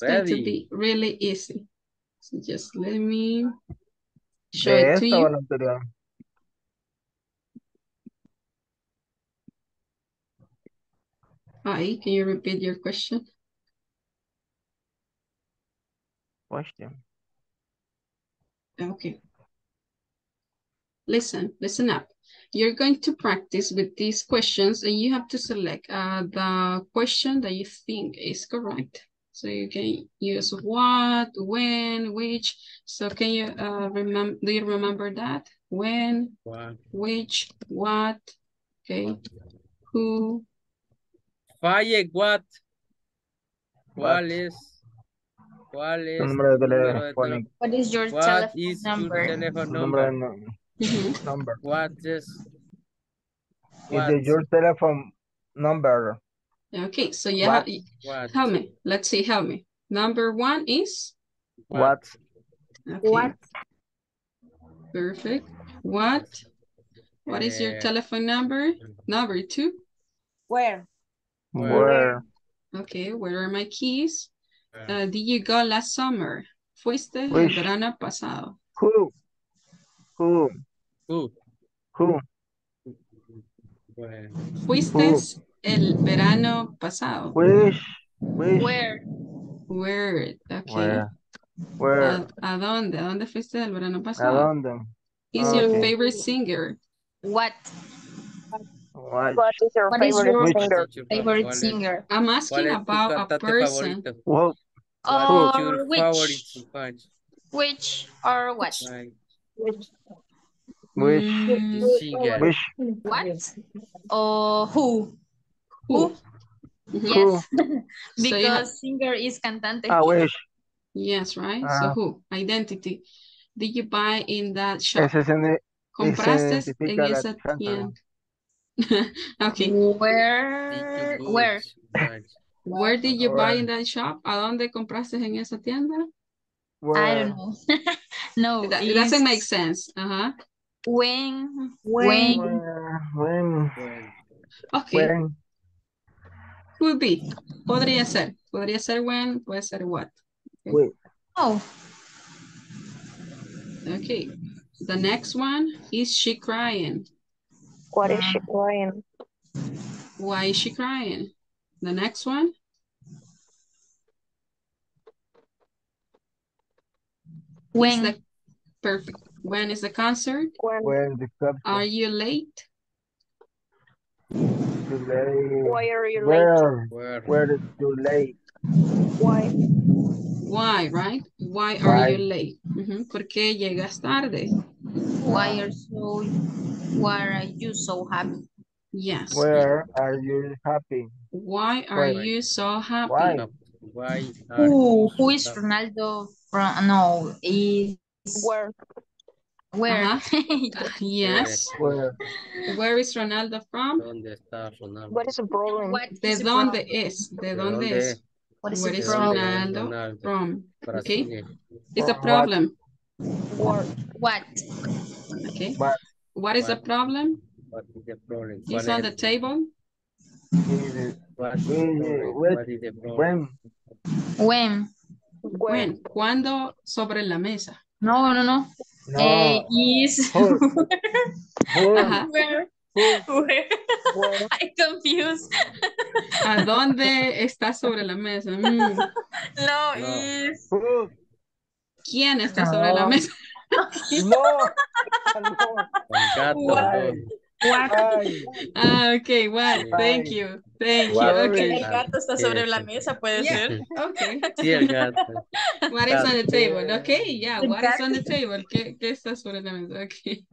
going to be really easy. So just let me show it to you. Hi, can you repeat your question? Okay. Listen up. You're going to practice with these questions and you have to select the question that you think is correct. So you can use what, when, which. So can you remember? Do you remember that? When, what, which, what? Okay, who? Falle, what? ¿Cuál es? Número de teléfono. What is your telephone number? Number. What is? What is your telephone number? Okay, so you have, help me. Let's see, help me. Number one is? What? Okay. What? Perfect. What? What is your telephone number? Number two? Where? Okay, where are my keys? Did you go last summer? Fuiste el verano pasado. Who? Fuiste el verano pasado. Where? Okay. Where? ¿A dónde? ¿A dónde fuiste el verano pasado? ¿A dónde? Is your favorite singer? What is your favorite singer? I'm asking about a person. What? Or which or what? Which what? Or who? Yes, because singer is cantante. Which? Yes, right. So who? Identity. Did you buy in that shop? Compraste en esa tienda. Okay. Where did you buy in that shop? ¿A dónde compraste en esa tienda? I don't know. No, it doesn't make sense. When. Okay. When. Could be. Podría ser. Podría ser when. Puede ser what. Okay. Oh. Okay. The next one is she crying. What is she crying? Why is she crying? The next one. When? Perfect. When is the concert? When the concert? Are you late? Why are you late? Where is you late? Why? Why, right? Why are you late? ¿Por qué llegas tarde? Why are you so happy? Yes. Where are you happy? Why are you so happy? Why are who is Ronaldo from? No, is where? Yes. Where is Ronaldo from? What is the problem? De dónde es? De dónde es? Where is Ronaldo from? Okay. It's a problem. What? Okay. What is the problem? What is the problem? He's on the table. When? ¿Cuándo sobre la mesa? No. Is where? I confused. ¿A dónde está sobre la mesa? No, is ¿quién está sobre la mesa? No. What? Okay, what? Thank you. Thank you. Okay. El gato está sobre la mesa, puede ser. Okay. Sí, el gato. What is on the table? Okay, yeah. What is on the table? ¿Qué está sobre la mesa? Okay.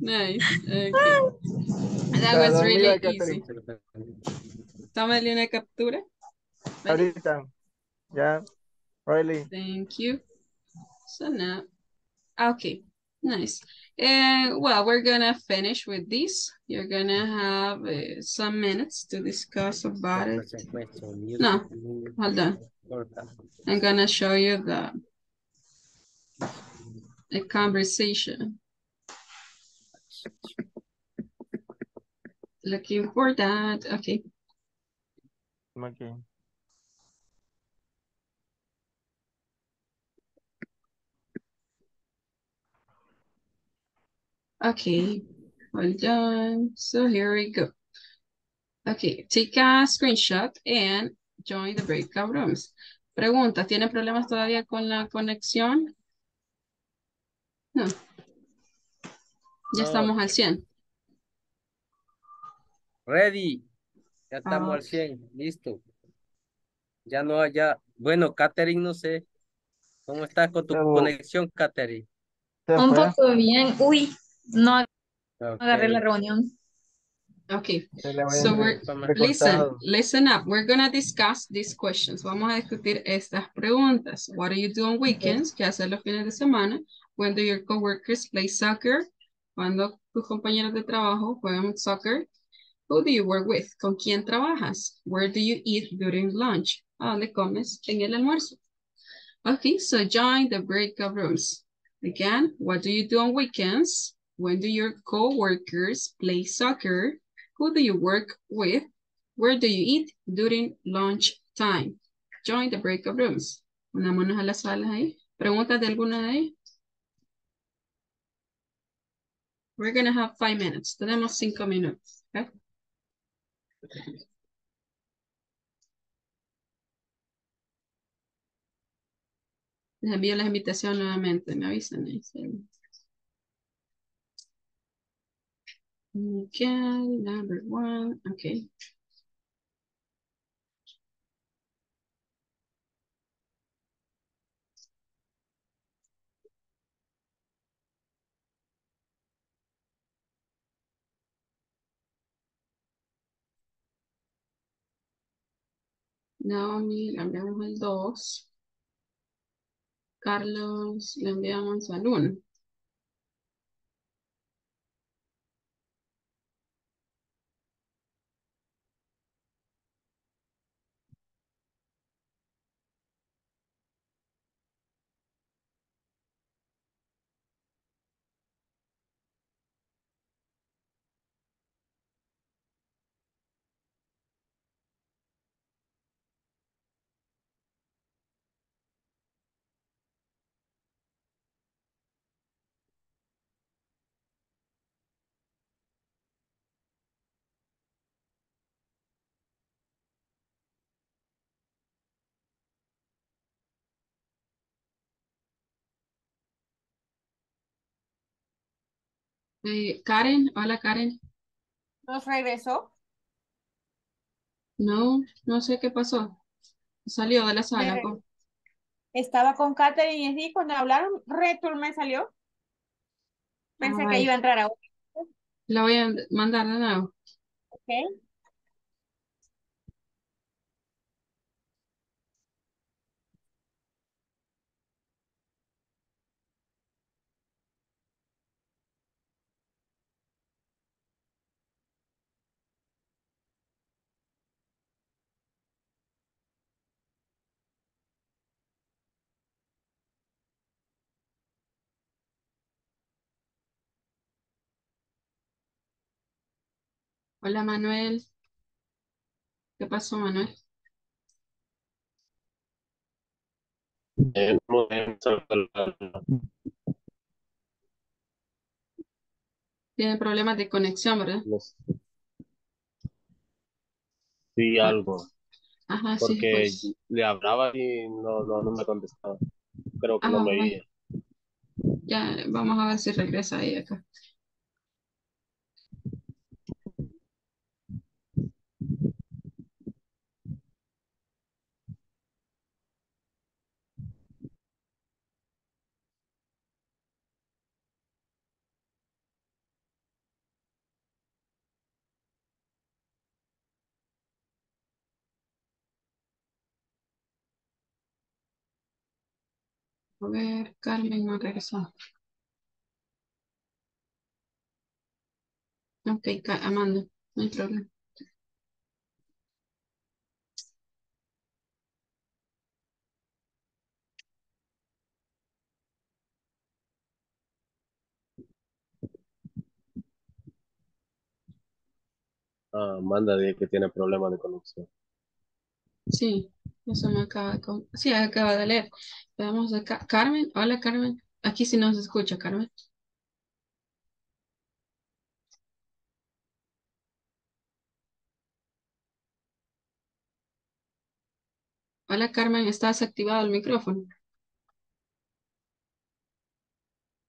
Nice. Okay. That was really easy. Tómale una captura. Ahorita. Yeah. Really. Thank you. So now, okay, nice. Well, we're gonna finish with this. You're gonna have some minutes to discuss about it. No, hold on. I'm gonna show you the conversation. Looking for that. Okay. Okay. Okay, hold on. So here we go. Okay, take a screenshot and join the breakout rooms. Pregunta, ¿tienen problemas todavía con la conexión? No. Ya estamos al 100. Ready. Ya estamos al 100. Listo. Ya no haya. Bueno, Catherine, no sé. ¿Cómo estás con tu conexión, Catherine? Un poco bien. Uy, no agarré la reunión. Okay, so we're, listen up. We're going to discuss these questions. Vamos a discutir estas preguntas. What do you do on weekends? ¿Qué haces los fines de semana? When do your coworkers play soccer? ¿Cuándo tus compañeros de trabajo juegan soccer? Who do you work with? ¿Con quién trabajas? Where do you eat during lunch? ¿A dónde comes en el almuerzo? Okay, so join the breakout rooms. Again, what do you do on weekends? When do your coworkers play soccer? Who do you work with? Where do you eat during lunch time? Join the breakout rooms. Unámonos a las salas ahí. ¿Preguntas de alguna de ahí? We're going to have 5 minutes. Tenemos 5 minutos. Okay? Les envío la invitación nuevamente. Me avisan ahí. Okay, number one, okay. Naomi, le enviamos el 2. Carlos, le enviamos al 1. Karen, hola Karen. ¿Nos regresó? No, no sé qué pasó. Salió de la sala. Estaba con Katherine y cuando hablaron, return me salió. Pensé que iba a entrar ahora. La voy a mandar de nuevo. Ok. Hola Manuel, ¿qué pasó Manuel? Muy bien, tiene problemas de conexión, ¿verdad? Sí, algo. Ajá, porque sí, pues le hablaba y no me contestaba. Creo que no me veía. Ya, vamos a ver si regresa ahí acá. A ver, Carmen no regresó. Ok, Amanda, no hay problema. Ah, Amanda dice que tiene problemas de conexión. Sí. Eso me acaba de... Sí, acaba de leer. Vamos acá. Carmen, hola Carmen. Aquí sí nos escucha, Carmen. Hola Carmen, está desactivado el micrófono.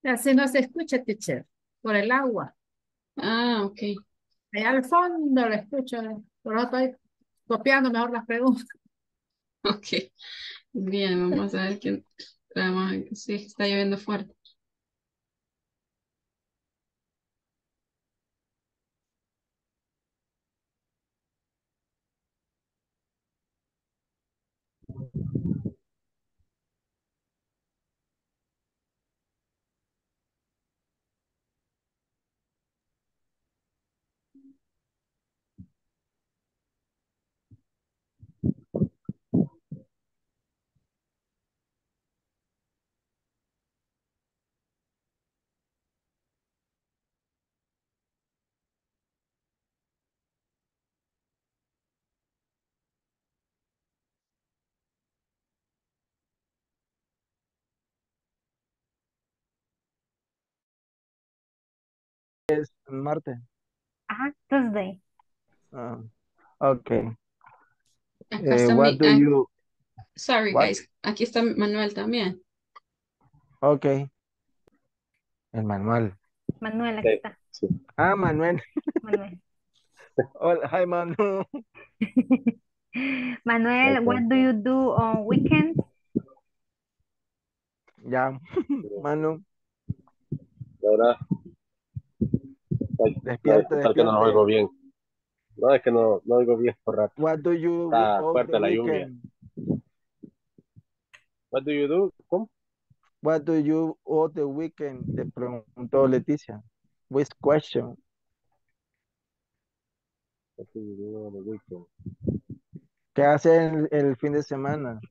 Se nos escucha, teacher, por el agua. Ah, ok. Allá al fondo lo escucho, pero no estoy copiando mejor las preguntas. Ok, bien, vamos a ver que sí, está lloviendo fuerte. Es martes. Ajá, Tuesday. Okay. What do you... Sorry, what? Guys. Aquí está Manuel también. Okay. El Manuel. Manuel, aquí está. Sí. Ah, Manuel. Manuel. Hola, hi, Manu. Manuel, okay. What do you do on weekends? Ya, Manu. Laura. Despierta, despierta. Que no lo oigo bien. No, es que no oigo bien por rato. What do you do? Está fuerte la lluvia. What do you do? ¿Cómo? What do you all the weekend? Te preguntó Leticia. Which question? What do you do all the weekend? ¿Qué haces el fin de semana?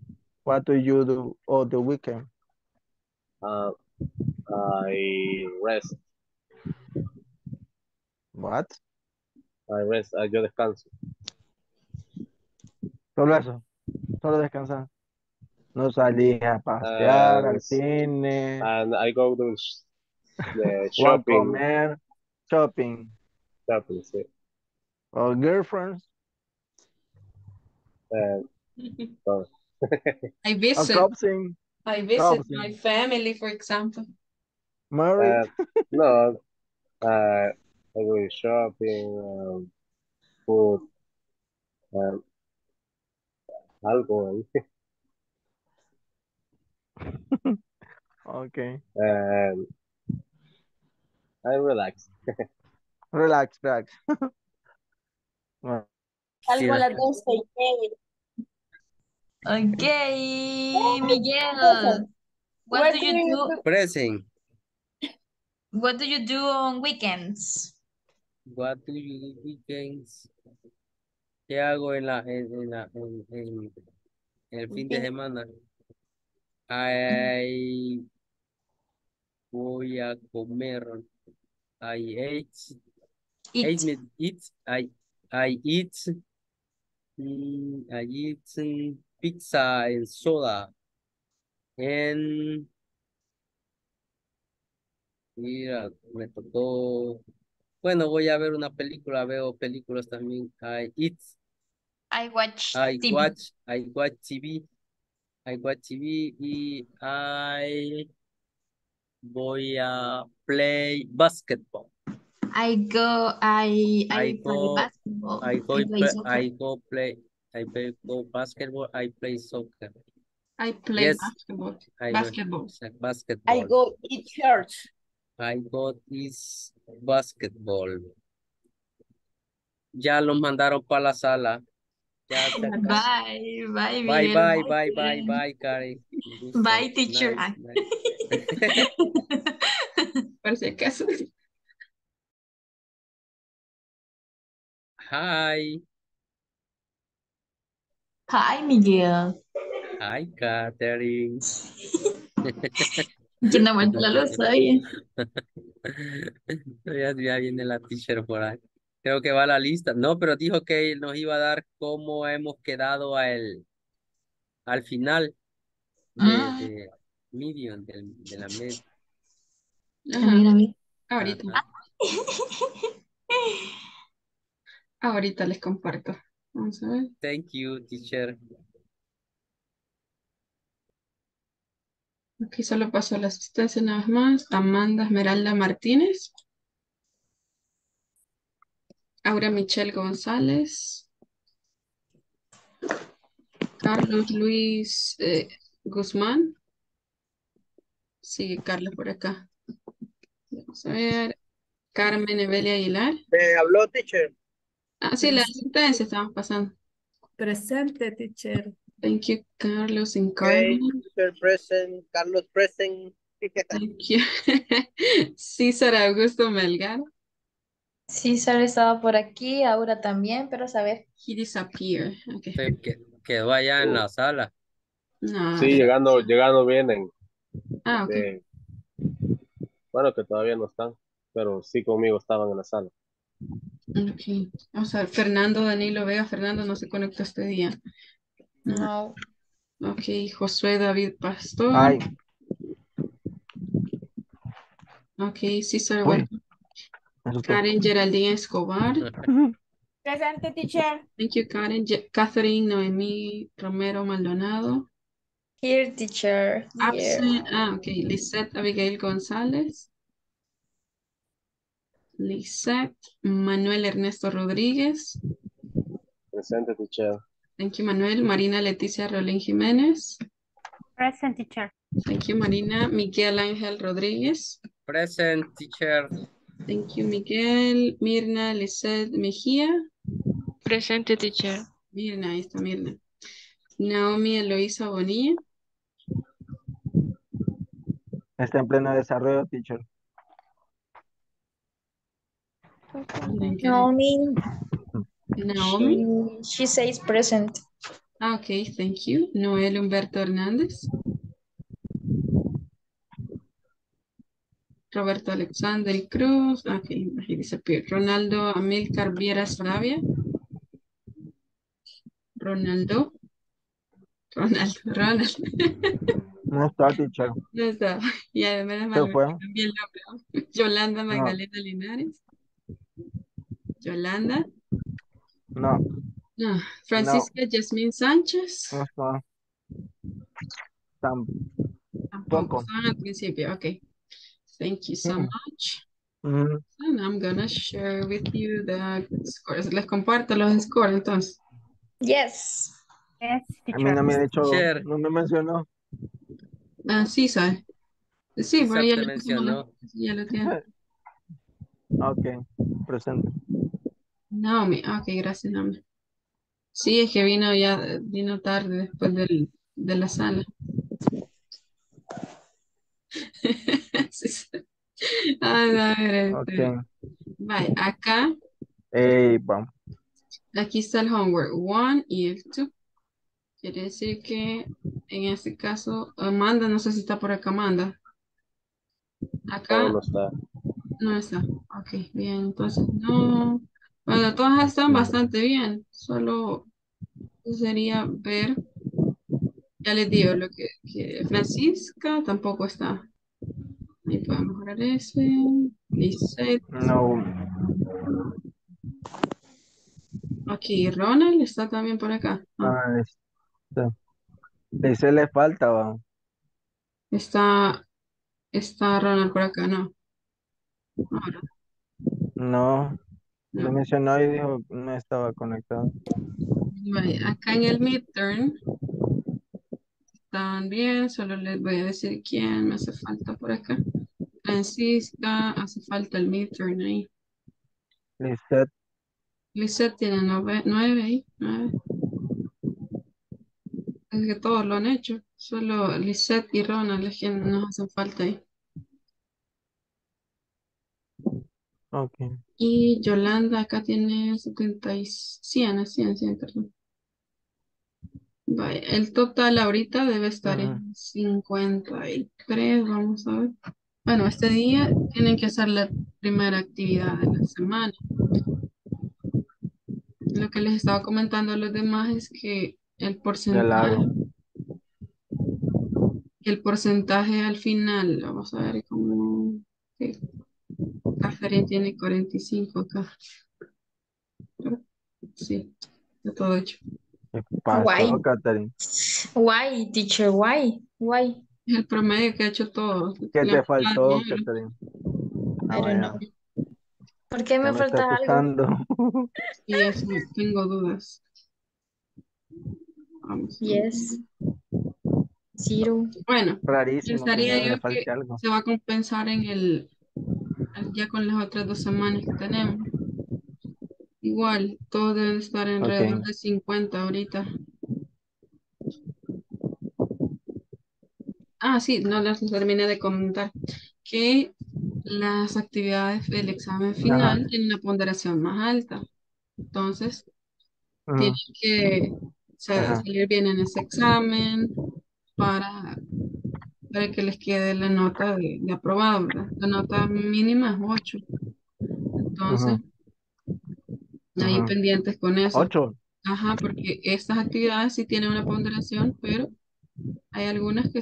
What do you do all the weekend? I rest. What? I rest, yo descanso. Solo eso, solo descansar. No salí a pasear, al cine. And I go to the shopping. Comer, shopping. Shopping, sí. Or girlfriends. No. I visit my family, for example. Married? No. I go shopping, food, alcohol. Okay. I relax. relax. Salgo a las 12. Okay, Miguel. What do you do? Pressing. What do you do on weekends? What do you do weekends? ¿Qué hago en el fin de semana? I voy a comer. I eat pizza and soda and mira, me tocó. Bueno, voy a ver una película, veo películas también. I watch TV y I voy a play basketball. I play basketball. I play soccer. I play basketball. I go eat church. I got this basketball. Ya los mandaron para la sala. Bye, Karen. Bye, teacher. Nice. Por si acaso. Hi, Miguel. Hi, Catherine. Que no aguanto la luz, oye. Ya viene la teacher por ahí. Creo que va a la lista. No, pero dijo que nos iba a dar cómo hemos quedado al final de medium, de la media. Ahorita. Ahorita les comparto. Vamos a ver. Thank you, teacher. Aquí solo pasó la asistencia una vez más. Amanda Esmeralda Martínez. Aura Michelle González. Carlos Luis Guzmán. Sigue Carlos por acá. Vamos a ver. Carmen Evelia Aguilar. Habló, teacher. Ah, sí, las sentencias estamos pasando. Presente, teacher. Thank you, Carlos and Carmen. Okay, present. Carlos present. Thank you. César Augusto Melgar. César estaba por aquí, ahora también, pero saber. He disappeared. Okay. Sí, quedó allá en la sala. No. Sí, llegando vienen. Ah, ok. Bueno, que todavía no están, pero sí conmigo estaban en la sala. Ok. Vamos a ver, Fernando Danilo Vega. Fernando no se conectó este día. No. Ok, Josué David Pastor. Ay. Ok, César. Bueno. Karen Geraldine Escobar. Presente, teacher. Thank you, Karen. Catherine Noemí Romero Maldonado. Here, teacher. Absent. Yeah. Ah, ok. Lisette Abigail González. Lisette. Manuel Ernesto Rodríguez. Presente, teacher. Thank you, Manuel. Marina Leticia Rolín Jiménez. Present, teacher. Thank you, Marina. Miguel Ángel Rodríguez. Present, teacher. Thank you, Miguel. Mirna Lisette Mejía. Presente, teacher. Mirna, ahí está Mirna. Naomi Eloisa Bonilla. Está en pleno desarrollo, teacher. Naomi. She says present. Okay, thank you. Noel Humberto Hernández. Roberto Alexander Cruz. Okay, he disappeared. Ronaldo Amilcar Viera Sarabia. Ronaldo. No está, teacher. No está. Y además me cambié el nombre. Yolanda Magdalena Linares. Yolanda. No. No. Francisca Yasmín Sánchez. No está. Tampoco. Al principio, ok. Thank you so much. And I'm gonna share with you the scores. Les comparto los scores entonces. Yes. Yes, teacher. A mí no me ha dicho, no me mencionó. Ah, sí, sabe. Sí, pero ya lo mencionó. Ya lo tiene. Ok, presente. Naomi, ok, gracias, Naomi. Sí, es que vino tarde después de la sala. A ver, okay. Vale, acá. Vamos. Aquí está el homework 1 y el 2. Quiere decir que en este caso, Amanda, no sé si está por acá, Amanda. Acá. No está. No está. Ok, bien, entonces no. Bueno, todas están bastante bien. Solo sería ver. Ya les digo lo que Francisca tampoco está. Ahí podemos mejorar ese. Lisette. No. Aquí, Ronald está también por acá. Ah, está. Ese le falta, va. Está Ronald por acá, no. Ahora. No. Lo mencionó y dijo no estaba conectado. Vale, acá en el midterm. Están bien, solo les voy a decir quién me hace falta por acá. Francisca, hace falta el midterm ahí. Lisette tiene 9 ahí. 9. Es que todos lo han hecho. Solo Lisette y Ronald es quien nos hacen falta ahí. Okay. Y Yolanda acá tiene 100, perdón. Vale, el total ahorita debe estar en 53, vamos a ver. Bueno, este día tienen que hacer la primera actividad de la semana. Lo que les estaba comentando a los demás es que el porcentaje al final, vamos a ver cómo... Catherine tiene 45 acá. Sí, está todo hecho. Why? Why, teacher, why? Es el promedio que ha hecho todo. ¿Qué te faltó, Catherine? ¿Por qué me falta algo? Sí, eso, tengo dudas. Vamos. 10. 0. Bueno, rarísimo, estaría yo que algo. Se va a compensar en el ya con las otras dos semanas que tenemos. Igual, todos deben estar en alrededor de 50 ahorita. Ah, sí, no las terminé de comentar. Que las actividades del examen final tienen una ponderación más alta. Entonces, tienen que salir bien en ese examen para que les quede la nota de aprobado, ¿verdad? La nota mínima es 8. Entonces, ahí pendientes con eso. 8. Ajá, porque estas actividades sí tienen una ponderación, pero hay algunas que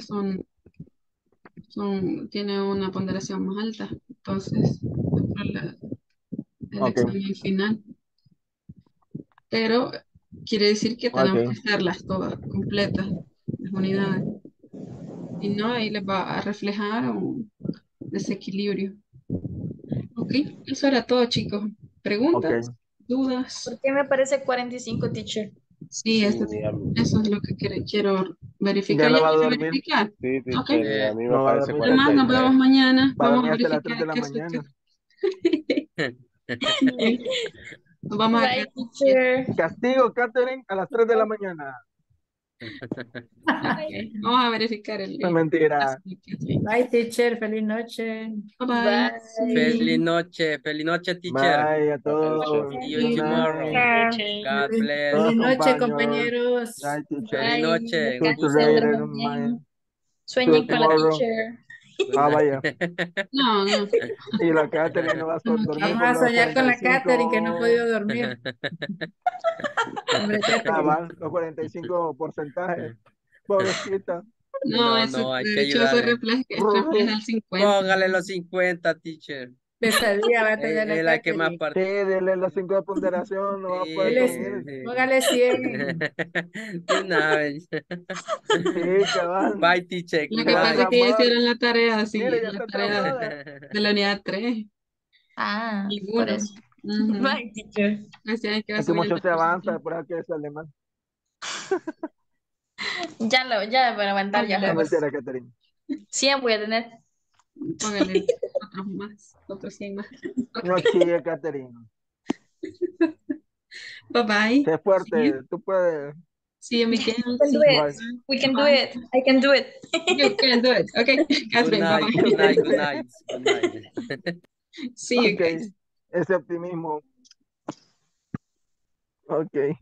tienen una ponderación más alta. Entonces, el examen final. Pero quiere decir que tenemos que hacerlas todas completas, las unidades. Y no, ahí les va a reflejar un desequilibrio. Ok, eso era todo, chicos. ¿Preguntas? ¿Dudas? ¿Por qué me aparece 45, teacher? Sí, eso es lo que quiero verificar. ¿Ya lo verificar? Sí, sí, okay. A mí me parece 45. Además, nos vemos mañana. Vamos a verificar hasta las 3 de la mañana. Vamos a ver. Castigo, Catherine, a las 3 de la mañana. Okay. Vamos a verificar el video. Mentira. Bye, teacher. Feliz noche. Bye, bye. Bye. Feliz noche, teacher. Bye a todos. See you tomorrow. God bless. Feliz noche, compañeros. Bye, teacher. Feliz noche. Sueñen con la teacher. Ah, vaya. No. Y la Catherine no va a dormir. Vamos a soñar con la Catherine que no ha podido dormir. Hombre, los 45%. Pobrecita. No, eso hay que ayudar. Refleja el 50. Póngale los 50, teacher. Pesadilla va a tener la Catherine. Que más parte. Sí, dele los 5 de ponderación. No va a poder. Póngale 100. De una vez. Sí, chaval. Bye, teacher. Lo que pasa es que ya hicieron la tarea, sí. Mira, la tarea de la unidad 3. Ah, por eso. Bye, teacher. Que mucho se avanza, por eso que es alemán. Ya para aguantar, ya lo voy a tener. 100 voy a tener. Póngale otros 100 más. No chille, Caterina. Bye bye. Sé fuerte, tú puedes. Sí, we can do it. We can do it. I can do it. You can do it. Okay, Catherine, bye. Good night. See you guys. Ese optimismo. Okay.